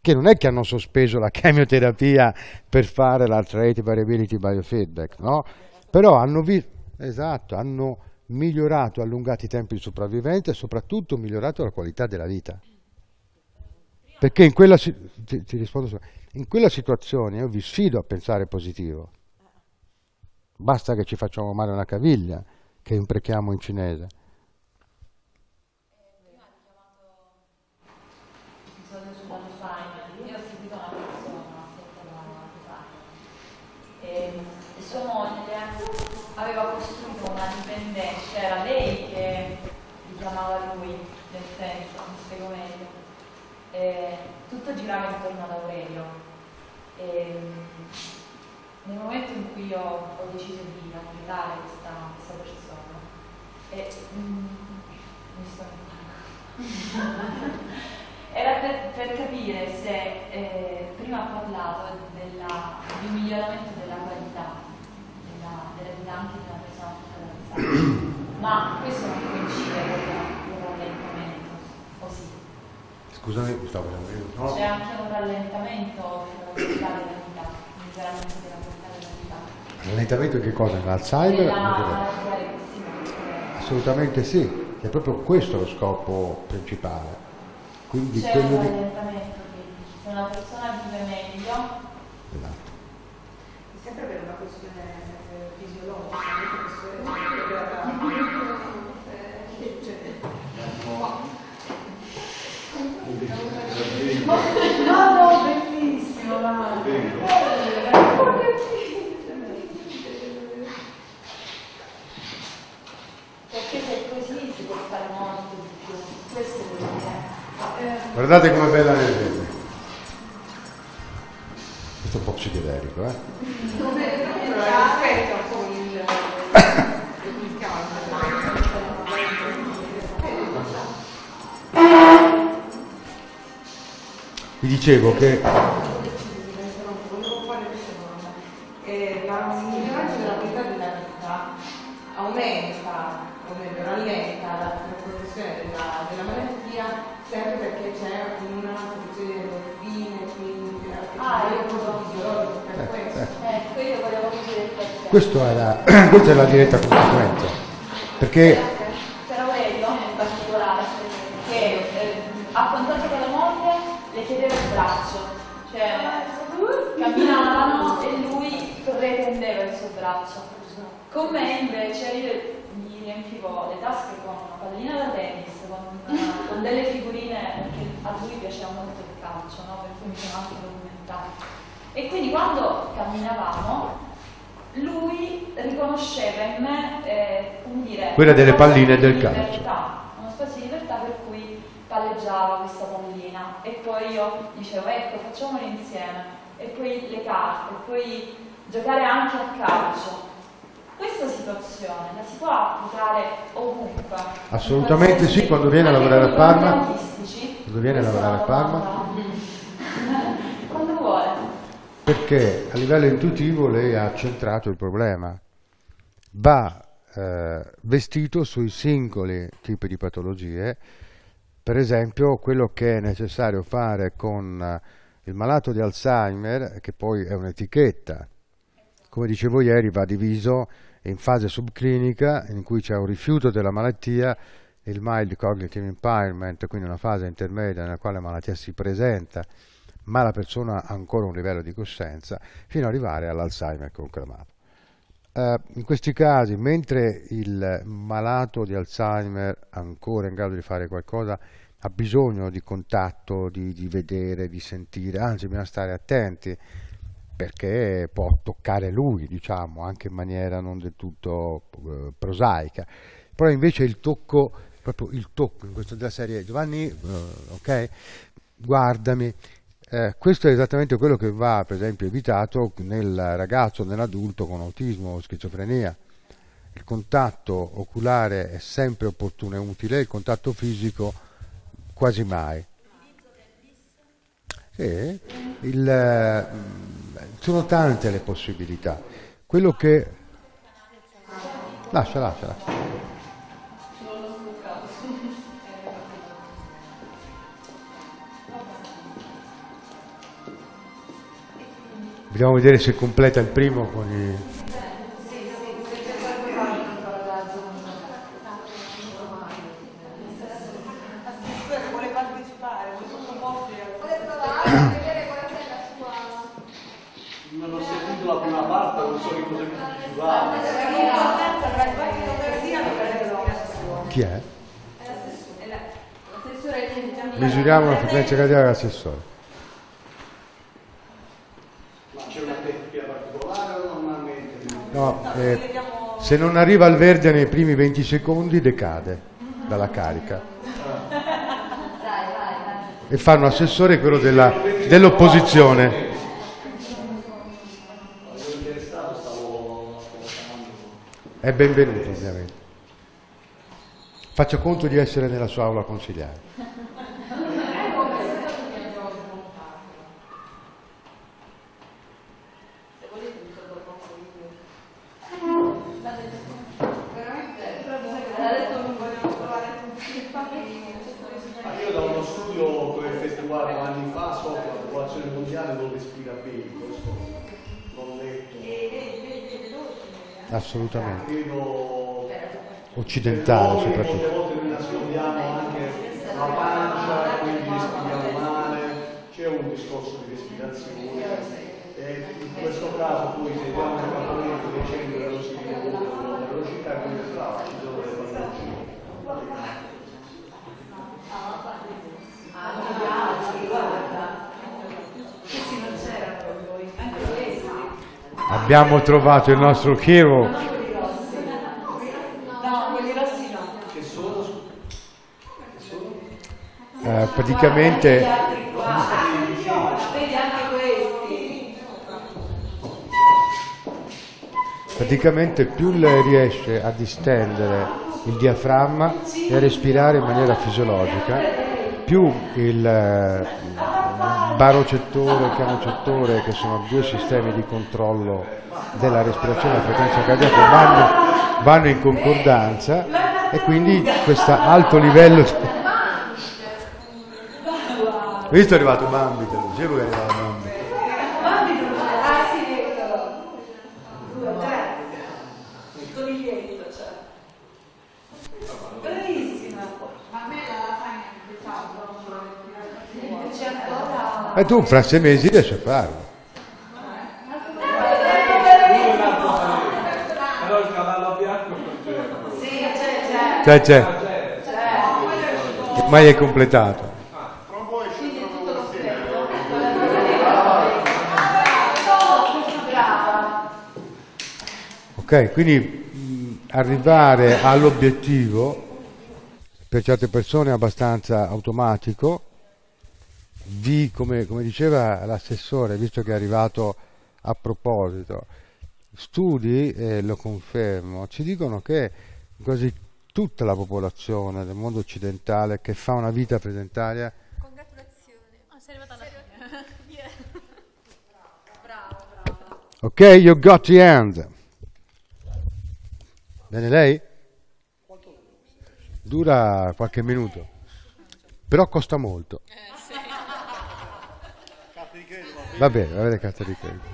che non è che hanno sospeso la chemioterapia per fare la Trait Variability Biofeedback, no? Però hanno visto, esatto, hanno migliorato, allungato i tempi di sopravvivenza e soprattutto migliorato la qualità della vita. Perché in quella, ti rispondo solo, in quella situazione io vi sfido a pensare positivo. Basta che ci facciamo male una caviglia, che imprechiamo in cinese. Tutto girava intorno ad Aurelio e nel momento in cui io ho deciso di aiutare questa persona e, mi sto era per capire se prima ha parlato del miglioramento della qualità della vita anche della persona attraversata, ma questo non coincide con il rallentamento, o sì? Scusami, Gustavo, no? C'è anche un rallentamento della qualità della vita, miglioramento della qualità della vita. Rallentamento che cosa? L'Alzheimer? Assolutamente sì, è proprio questo lo scopo principale. C'è un rallentamento, quindi se una persona vive meglio. Esatto. È sempre per una questione fisiologica, no, bellissimo, la perché se così si può fare molto di più, questo è quello che è. Guardate com'è bella nel verde. Questo è un po' psichedelico, eh? Però aspetta un po' il caldo. Vi dicevo che volevo fare questa domanda. La miglioranza della qualità della vita aumenta, o meglio rallenta la progressione della malattia, sempre perché c'è una produzione di endorfine, quindi io sono fisiologico per questo. Io volevo dire questo. Questa è la diretta conseguenza. Perché camminavano e lui riprendeva il suo braccio. Con me invece io gli riempivo le tasche con una pallina da tennis, con delle figurine, perché a lui piaceva molto il calcio, no? Per cui mi sono anche documentata. E quindi quando camminavamo lui riconosceva in me come dire, quella delle palline e del calcio, libertà, uno spazio di libertà per cui palleggiava questa pallina e poi io dicevo ecco facciamolo insieme. E poi le carte, e poi giocare anche a calcio. Questa situazione la si può applicare ovunque? Assolutamente sì, quando viene a lavorare a Parma. Quando viene a lavorare a Parma? Quando vuole. Perché a livello intuitivo lei ha centrato il problema. Va vestito sui singoli tipi di patologie, per esempio quello che è necessario fare con il malato di Alzheimer, che poi è un'etichetta, come dicevo ieri, va diviso in fase subclinica, in cui c'è un rifiuto della malattia, il mild cognitive impairment, quindi una fase intermedia nella quale la malattia si presenta, ma la persona ha ancora un livello di coscienza, fino ad arrivare all'Alzheimer conclamato. In questi casi, mentre il malato di Alzheimer ancora in grado di fare qualcosa, ha bisogno di contatto, di vedere, di sentire, anzi bisogna stare attenti perché può toccare lui, diciamo, anche in maniera non del tutto prosaica. Però invece il tocco, proprio il tocco in questa della serie, Giovanni, ok, guardami, questo è esattamente quello che va per esempio evitato nel ragazzo, nell'adulto con autismo o schizofrenia. Il contatto oculare è sempre opportuno e utile, il contatto fisico quasi mai. Sì, sono tante le possibilità. Quello che... Lascia. Vediamo vedere se completa il primo con i... Chi è? Misuriamo la frequenza cardiaca dell'assessore. Ma c'è una tecnica particolare o normalmente? No, se non arriva al verde nei primi 20 secondi decade dalla carica. E fanno assessore quello dell'opposizione. È benvenuto ovviamente. Faccia conto di essere nella sua aula consigliare. Io da uno studio che ho effettuato anni fa sopra la popolazione mondiale dove respira bene, questo l'ho detto. Assolutamente. Occidentale soprattutto. Molte volte noi nascondiamo anche la pancia, quindi respiriamo male, c'è un discorso di respirazione. E in questo caso poi se abbiamo un cambiamento che c'è in una velocità come fa, ci sono delle patologie. Abbiamo trovato il nostro chirurgo. Praticamente più lei riesce a distendere il diaframma e a respirare in maniera fisiologica, più il barocettore e canocettore, che sono due sistemi di controllo della respirazione e della frequenza cardiaca, vanno in concordanza, e quindi questo alto livello di... Visto è arrivato Bambi, te lo dicevo che è arrivato Bambi. Bambi non ha due o tre, il coniglietto c'è. Bravissima. Ma a me la fai in c'è ancora... E tu fra 6 mesi riesci a farlo. Però il cavallo bianco non c'è. Sì, c'è. Ormai è completato. Ok, quindi arrivare all'obiettivo per certe persone è abbastanza automatico. Come diceva l'assessore, visto che è arrivato a proposito, studi, lo confermo, ci dicono che quasi tutta la popolazione del mondo occidentale che fa una vita sedentaria... Congratulazioni, sei arrivata alla fine. Bravo. Ok, you got the end. Bene lei? Dura qualche minuto, però costa molto. Va bene, va bene, carta di credito.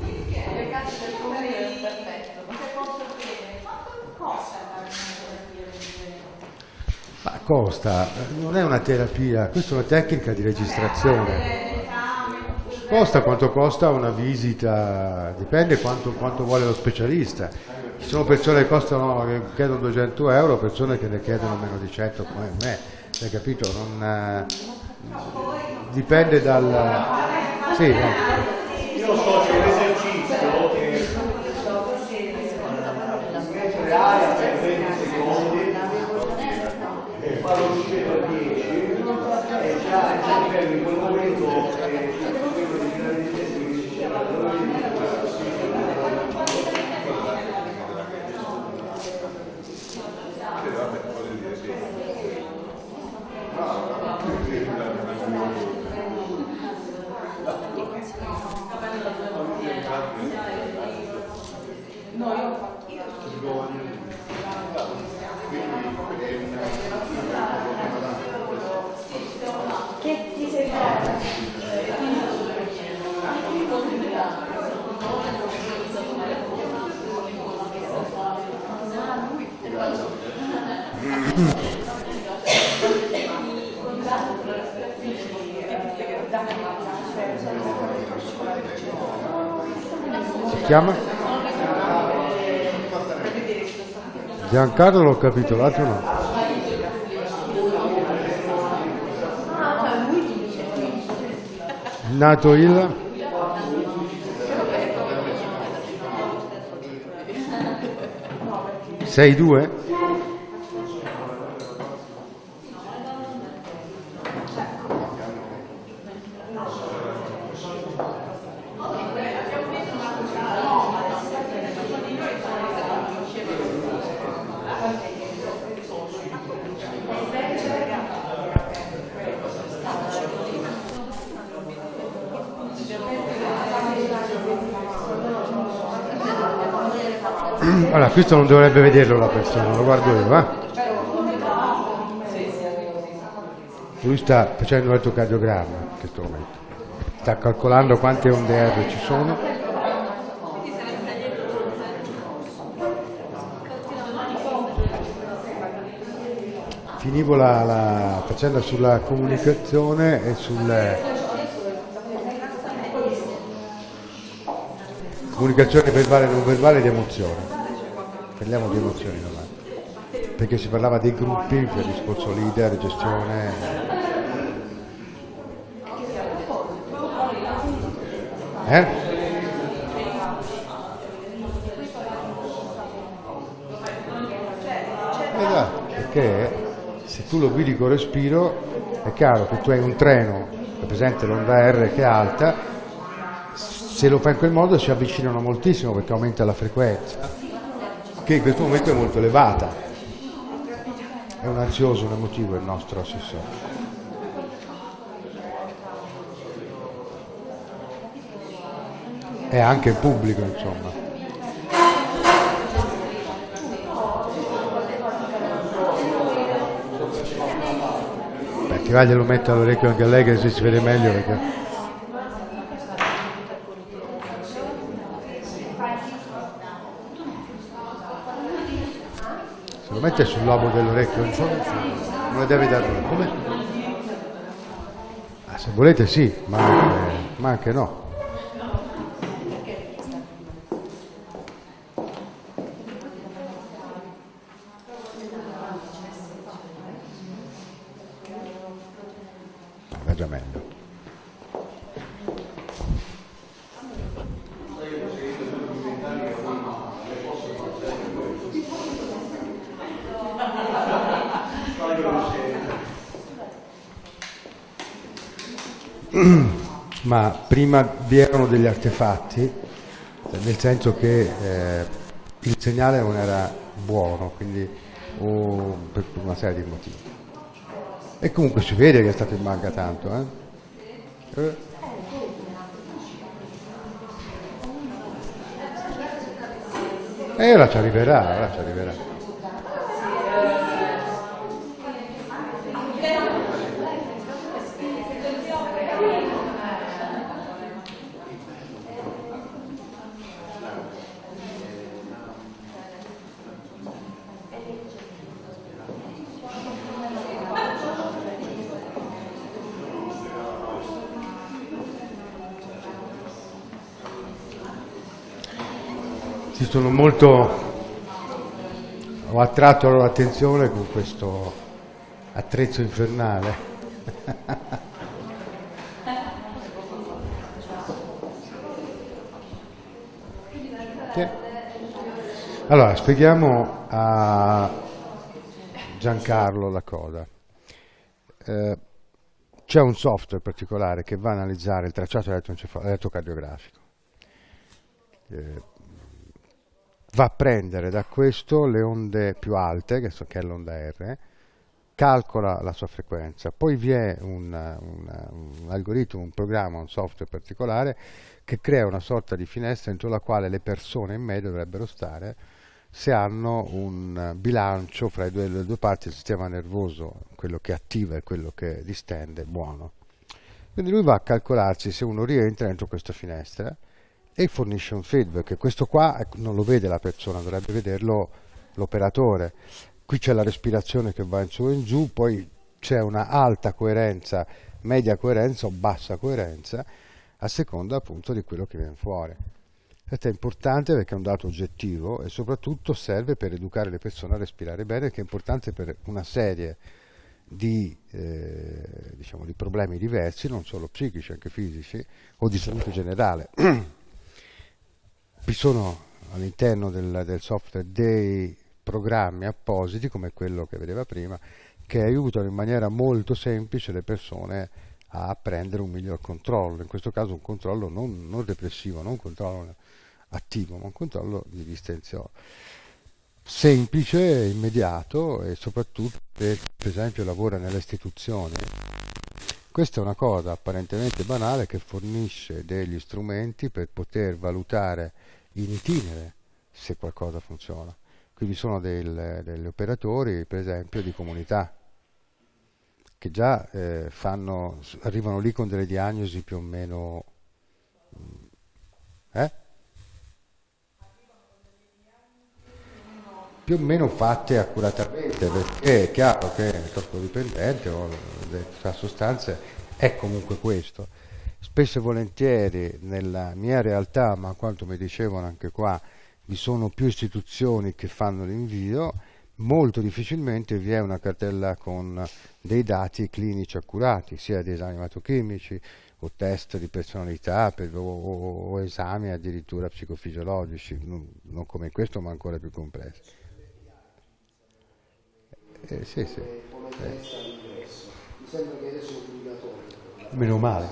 Ma costa, non è una terapia, questa è una tecnica di registrazione. Costa quanto costa una visita, dipende quanto vuole lo specialista. Ci sono persone che chiedono 200 euro, persone che ne chiedono meno di 100 come me, hai capito? Non, dipende dal... Sì, io so che l'esercizio che mettere aria per 20 secondi e farlo uscire per 10 e già il cervello in quel momento Che ti sembra? Si chiama? Giancarlo l'ho capito, l'altro no. Nato il? Sei due? Allora, questo non dovrebbe vederlo la persona, lo guardo io, va? Lui sta facendo l'elettrocardiogramma in questo momento, sta calcolando quante onde R ci sono. Finivo la faccenda sulla comunicazione e sul... comunicazione verbale e non verbale ed emozione. Parliamo di emozioni davanti, perché si parlava dei gruppi, per il discorso leader, gestione. Esatto, perché se tu lo guidi col respiro è chiaro che tu hai un treno che presenta l'onda R che è alta, se lo fai in quel modo si avvicinano moltissimo perché aumenta la frequenza, che in questo momento è molto elevata. È un ansioso, un emotivo il nostro assessore. È anche il pubblico, insomma. Perché va, glielo metto all'orecchio anche a lei che si vede meglio perché... Mette sul lobo dell'orecchio, non la devi dare come? Ah, se volete sì, ma anche no. Va già meglio. Ma prima vi erano degli artefatti, nel senso che il segnale non era buono, quindi per una serie di motivi. E comunque si vede che è stato in banca tanto. E ora ci arriverà, ora ci arriverà. Sono molto, ho attratto la loro attenzione con questo attrezzo infernale. Allora, spieghiamo a Giancarlo la cosa. C'è un software particolare che va a analizzare il tracciato elettrocardiografico. Va a prendere da questo le onde più alte, che è l'onda R, calcola la sua frequenza, poi vi è un algoritmo, un programma, un software particolare che crea una sorta di finestra entro la quale le persone in media dovrebbero stare se hanno un bilancio fra le due parti del sistema nervoso, quello che attiva e quello che distende, buono. Quindi lui va a calcolarci se uno rientra dentro questa finestra e fornisce un feedback. Questo qua non lo vede la persona, dovrebbe vederlo l'operatore. Qui c'è la respirazione che va in su e in giù, poi c'è una alta coerenza, media coerenza o bassa coerenza, a seconda appunto di quello che viene fuori. Questo è importante perché è un dato oggettivo e soprattutto serve per educare le persone a respirare bene, che è importante per una serie di problemi diversi, non solo psichici, anche fisici, o di salute generale. Vi sono all'interno del software dei programmi appositi, come quello che vedeva prima, che aiutano in maniera molto semplice le persone a prendere un miglior controllo, in questo caso un controllo non repressivo, non un controllo attivo, ma un controllo di distensione. Semplice, immediato e soprattutto per esempio lavora nelle istituzioni. Questa è una cosa apparentemente banale che fornisce degli strumenti per poter valutare in itinere se qualcosa funziona. Qui vi sono degli operatori, per esempio, di comunità che già arrivano lì con delle diagnosi più o meno... più o meno fatte accuratamente, perché è chiaro che il tossicodipendente o le sostanze è comunque questo. Spesso e volentieri nella mia realtà, ma quanto mi dicevano anche qua, vi sono più istituzioni che fanno l'invio, molto difficilmente vi è una cartella con dei dati clinici accurati, sia di esami ematochimici o test di personalità o esami addirittura psicofisiologici, non come questo ma ancora più complessi. Sì, sì. Mi sembra che adesso è obbligatorio. Meno male.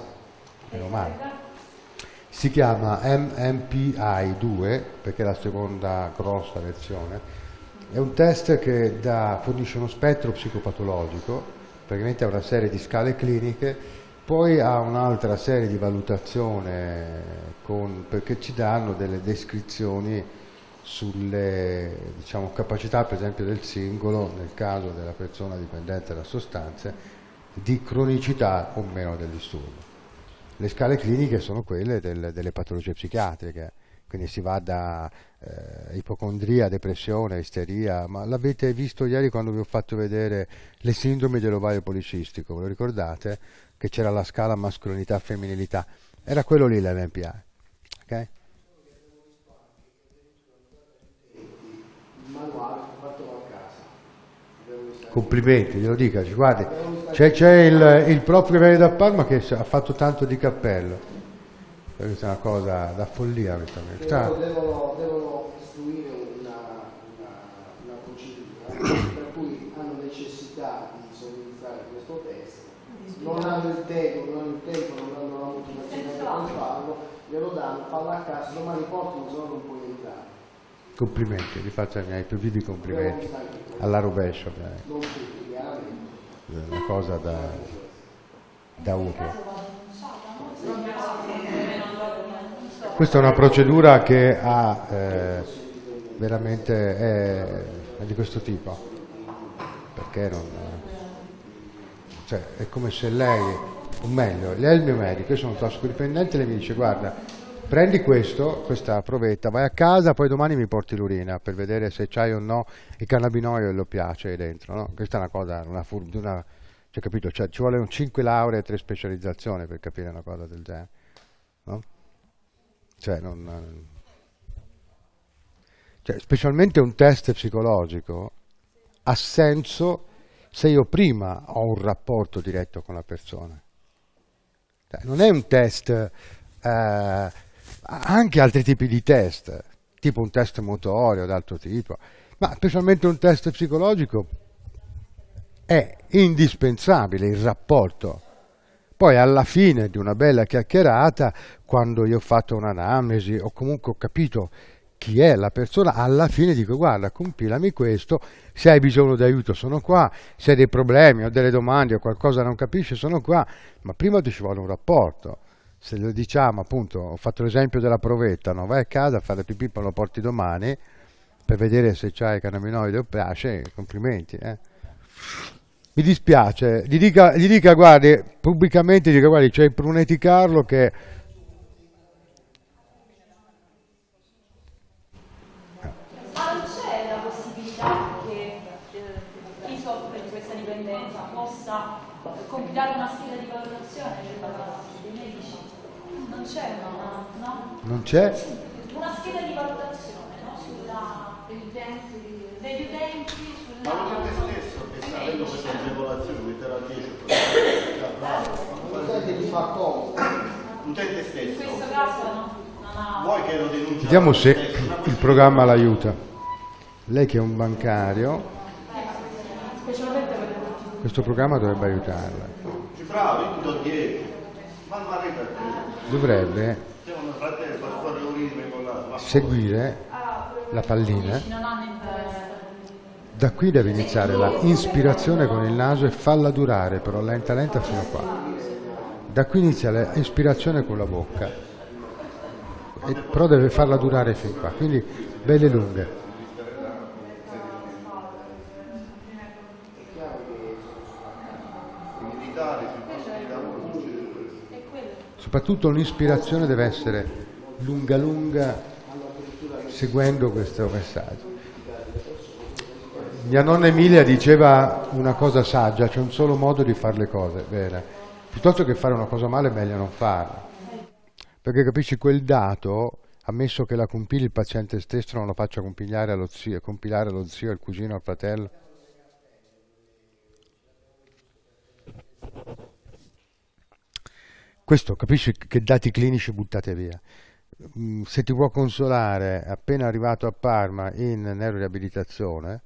Si chiama MMPI2 perché è la seconda grossa versione. È un test che fornisce uno spettro psicopatologico, praticamente ha una serie di scale cliniche, poi ha un'altra serie di valutazione perché ci danno delle descrizioni sulle capacità, per esempio, del singolo, nel caso della persona dipendente da sostanze, di cronicità o meno del disturbo. Le scale cliniche sono quelle delle patologie psichiatriche, quindi si va da ipocondria, depressione, isteria, ma l'avete visto ieri quando vi ho fatto vedere le sindromi dell'ovario policistico, ve lo ricordate? Che c'era la scala mascolinità-femminilità, era quello lì l'MMPI, ok? Complimenti, glielo dica, guardi, c'è il prof che viene da Parma che ha fatto tanto di cappello, questa è una cosa da follia. Devono istruire una procedura per cui hanno necessità di solidarizzare questo test, non hanno il tempo, non hanno la motivazione per farlo, glielo danno, farla a caso, domani portano un giorno un po' di entrare. Complimenti, vi faccio i miei più vivi complimenti alla rovescia, è una cosa da urlo. Questa è una procedura che ha veramente è di questo tipo, perché è come se lei, o meglio, lei è il mio medico, io sono un tossicodipendente, lei mi dice guarda, prendi questa provetta, vai a casa, poi domani mi porti l'urina per vedere se c'hai o no il cannabinoide e lo piace dentro, no? Questa è una cosa, cioè, capito? Cioè, ci vuole 5 lauree e 3 specializzazioni per capire una cosa del genere, no? Specialmente un test psicologico ha senso se io prima ho un rapporto diretto con la persona. Non è un test... anche altri tipi di test, tipo un test motorio d'altro tipo, ma specialmente un test psicologico è indispensabile il rapporto. Poi alla fine di una bella chiacchierata, quando io ho fatto un'anamnesi o comunque ho capito chi è la persona, alla fine dico guarda, compilami questo, se hai bisogno d'aiuto sono qua, se hai dei problemi o delle domande o qualcosa non capisci sono qua, ma prima ti ci vuole un rapporto. Se lo diciamo, appunto, ho fatto l'esempio della provetta, no? Vai a casa a fare pipì, poi lo porti domani, per vedere se c'hai cannabinoide o piace, complimenti. Mi dispiace, gli dica guardi, pubblicamente gli dica guardi, c'è il Pruneti Carlo che... Non c'è? Una scheda di valutazione, no? Sulla... degli utenti sulla... Ma non è stesso che sta avendo questa agevolazione, metterà 10%. L'utente ti fa comodo. L'utente stesso. In questo caso non ha... Vuoi che lo denuncia? Vediamo se il programma l'aiuta. Lei che è un bancario, specialmente per le... questo programma dovrebbe aiutarla. Ci provi, ti do 10. Ma non arriva a te. Dovrebbe... seguire la pallina. Da qui deve iniziare la inspirazione con il naso e farla durare però lenta lenta fino a qua. Da qui inizia l'inspirazione con la bocca e però deve farla durare fin qua, quindi belle lunghe. Soprattutto l'inspirazione deve essere lunga lunga, seguendo questo messaggio. Mia nonna Emilia diceva una cosa saggia: c'è un solo modo di fare le cose bene, piuttosto che fare una cosa male è meglio non farla, perché capisci, quel dato, ammesso che la compili il paziente stesso, non lo faccia compilare allo zio, al cugino, al fratello. Questo capisci che dati clinici buttate via. Se ti può consolare, appena arrivato a Parma in neuroriabilitazione,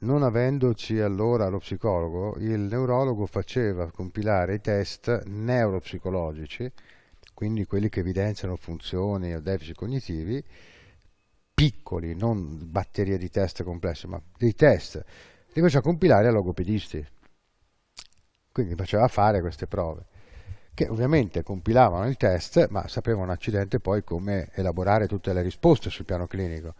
non avendoci allora lo psicologo, il neurologo faceva compilare i test neuropsicologici, quindi quelli che evidenziano funzioni o deficit cognitivi, piccoli, non batterie di test complesse, ma dei test, li faceva compilare a logopedisti, quindi faceva fare queste prove, che ovviamente compilavano il test, ma sapevano accidente poi come elaborare tutte le risposte sul piano clinico.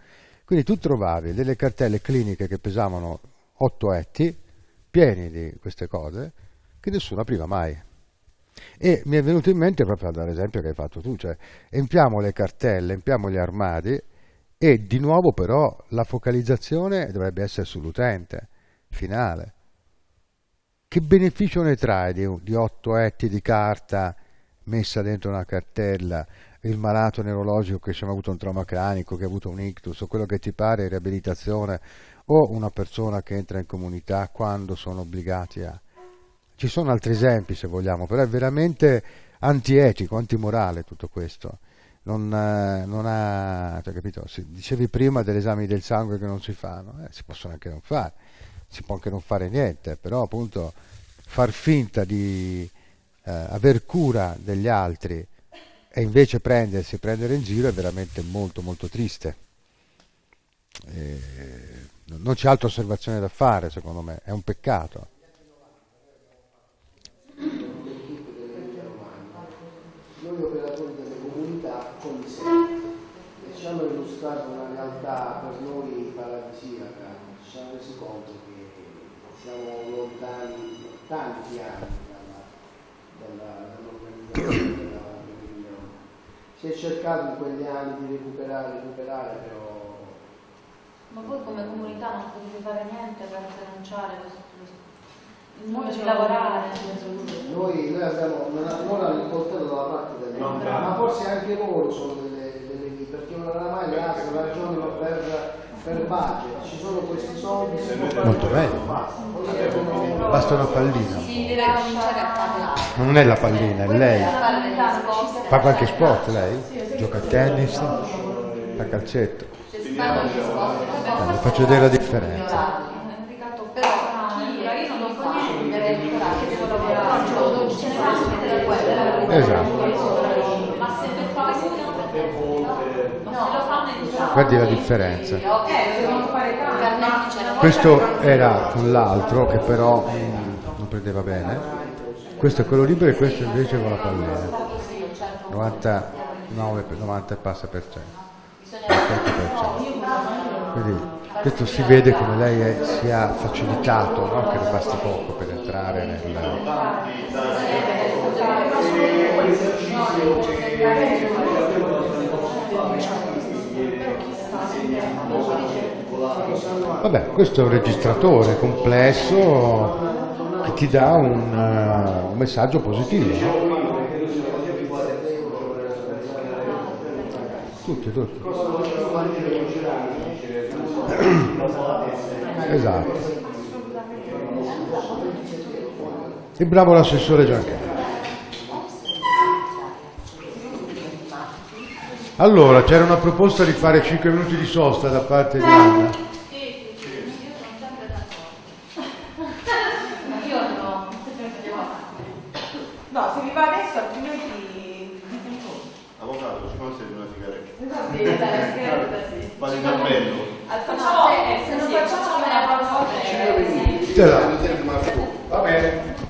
Quindi tu trovavi delle cartelle cliniche che pesavano 8 etti, pieni di queste cose, che nessuno apriva mai. E mi è venuto in mente proprio dall'esempio che hai fatto tu, cioè empiamo le cartelle, empiamo gli armadi, e di nuovo però la focalizzazione dovrebbe essere sull'utente finale. Che beneficio ne trae di 8 etti di carta messa dentro una cartella? Il malato neurologico che ha avuto un trauma cranico, che ha avuto un ictus, o quello che ti pare, riabilitazione, o una persona che entra in comunità quando sono obbligati a... Ci sono altri esempi se vogliamo, però è veramente antietico, antimorale tutto questo. Non ha... Cioè, capito? Dicevi prima degli esami del sangue che non si fanno, si possono anche non fare. Si può anche non fare niente, però appunto far finta di aver cura degli altri e invece prendere in giro è veramente molto molto triste. Non c'è altra osservazione da fare, secondo me, è un peccato. Noi operatori delle comunità condiscendenti riusciamo a illustrare una realtà per noi paradisiaca, ci siamo resi conto. Siamo lontani tanti anni dall'organizzazione della riunione. Si è cercato in quegli anni di recuperare, però... Ma voi come comunità non potete fare niente per denunciare questo, lavorare? Noi abbiamo un'ora riportato dalla parte delle donne, ma forse anche loro sono delle perché non la maglia ha una ragione per budget, ci sono questi soldi, molto bello, basta una pallina, ma non è la pallina, è lei, fa qualche sport lei, gioca a tennis, fa calcetto, faccio vedere la differenza. Esatto. Guardi la differenza. Questo era con l'altro che però non prendeva bene. Questo è quello libero e questo invece con la pallina. 99, 90 e passa per cento. Quindi questo si vede come lei è, sia facilitato, no? Che ne basta poco per entrare nel... Vabbè, questo è un registratore complesso che ti dà un messaggio positivo, no? Tutti. Esatto. E bravo l'assessore Giancarlo. Allora, c'era una proposta di fare 5 minuti di sosta da parte di Anna. Io no. No, se vi va adesso altrimenti... Avvocato, ci può essere una figaretta? Va bene.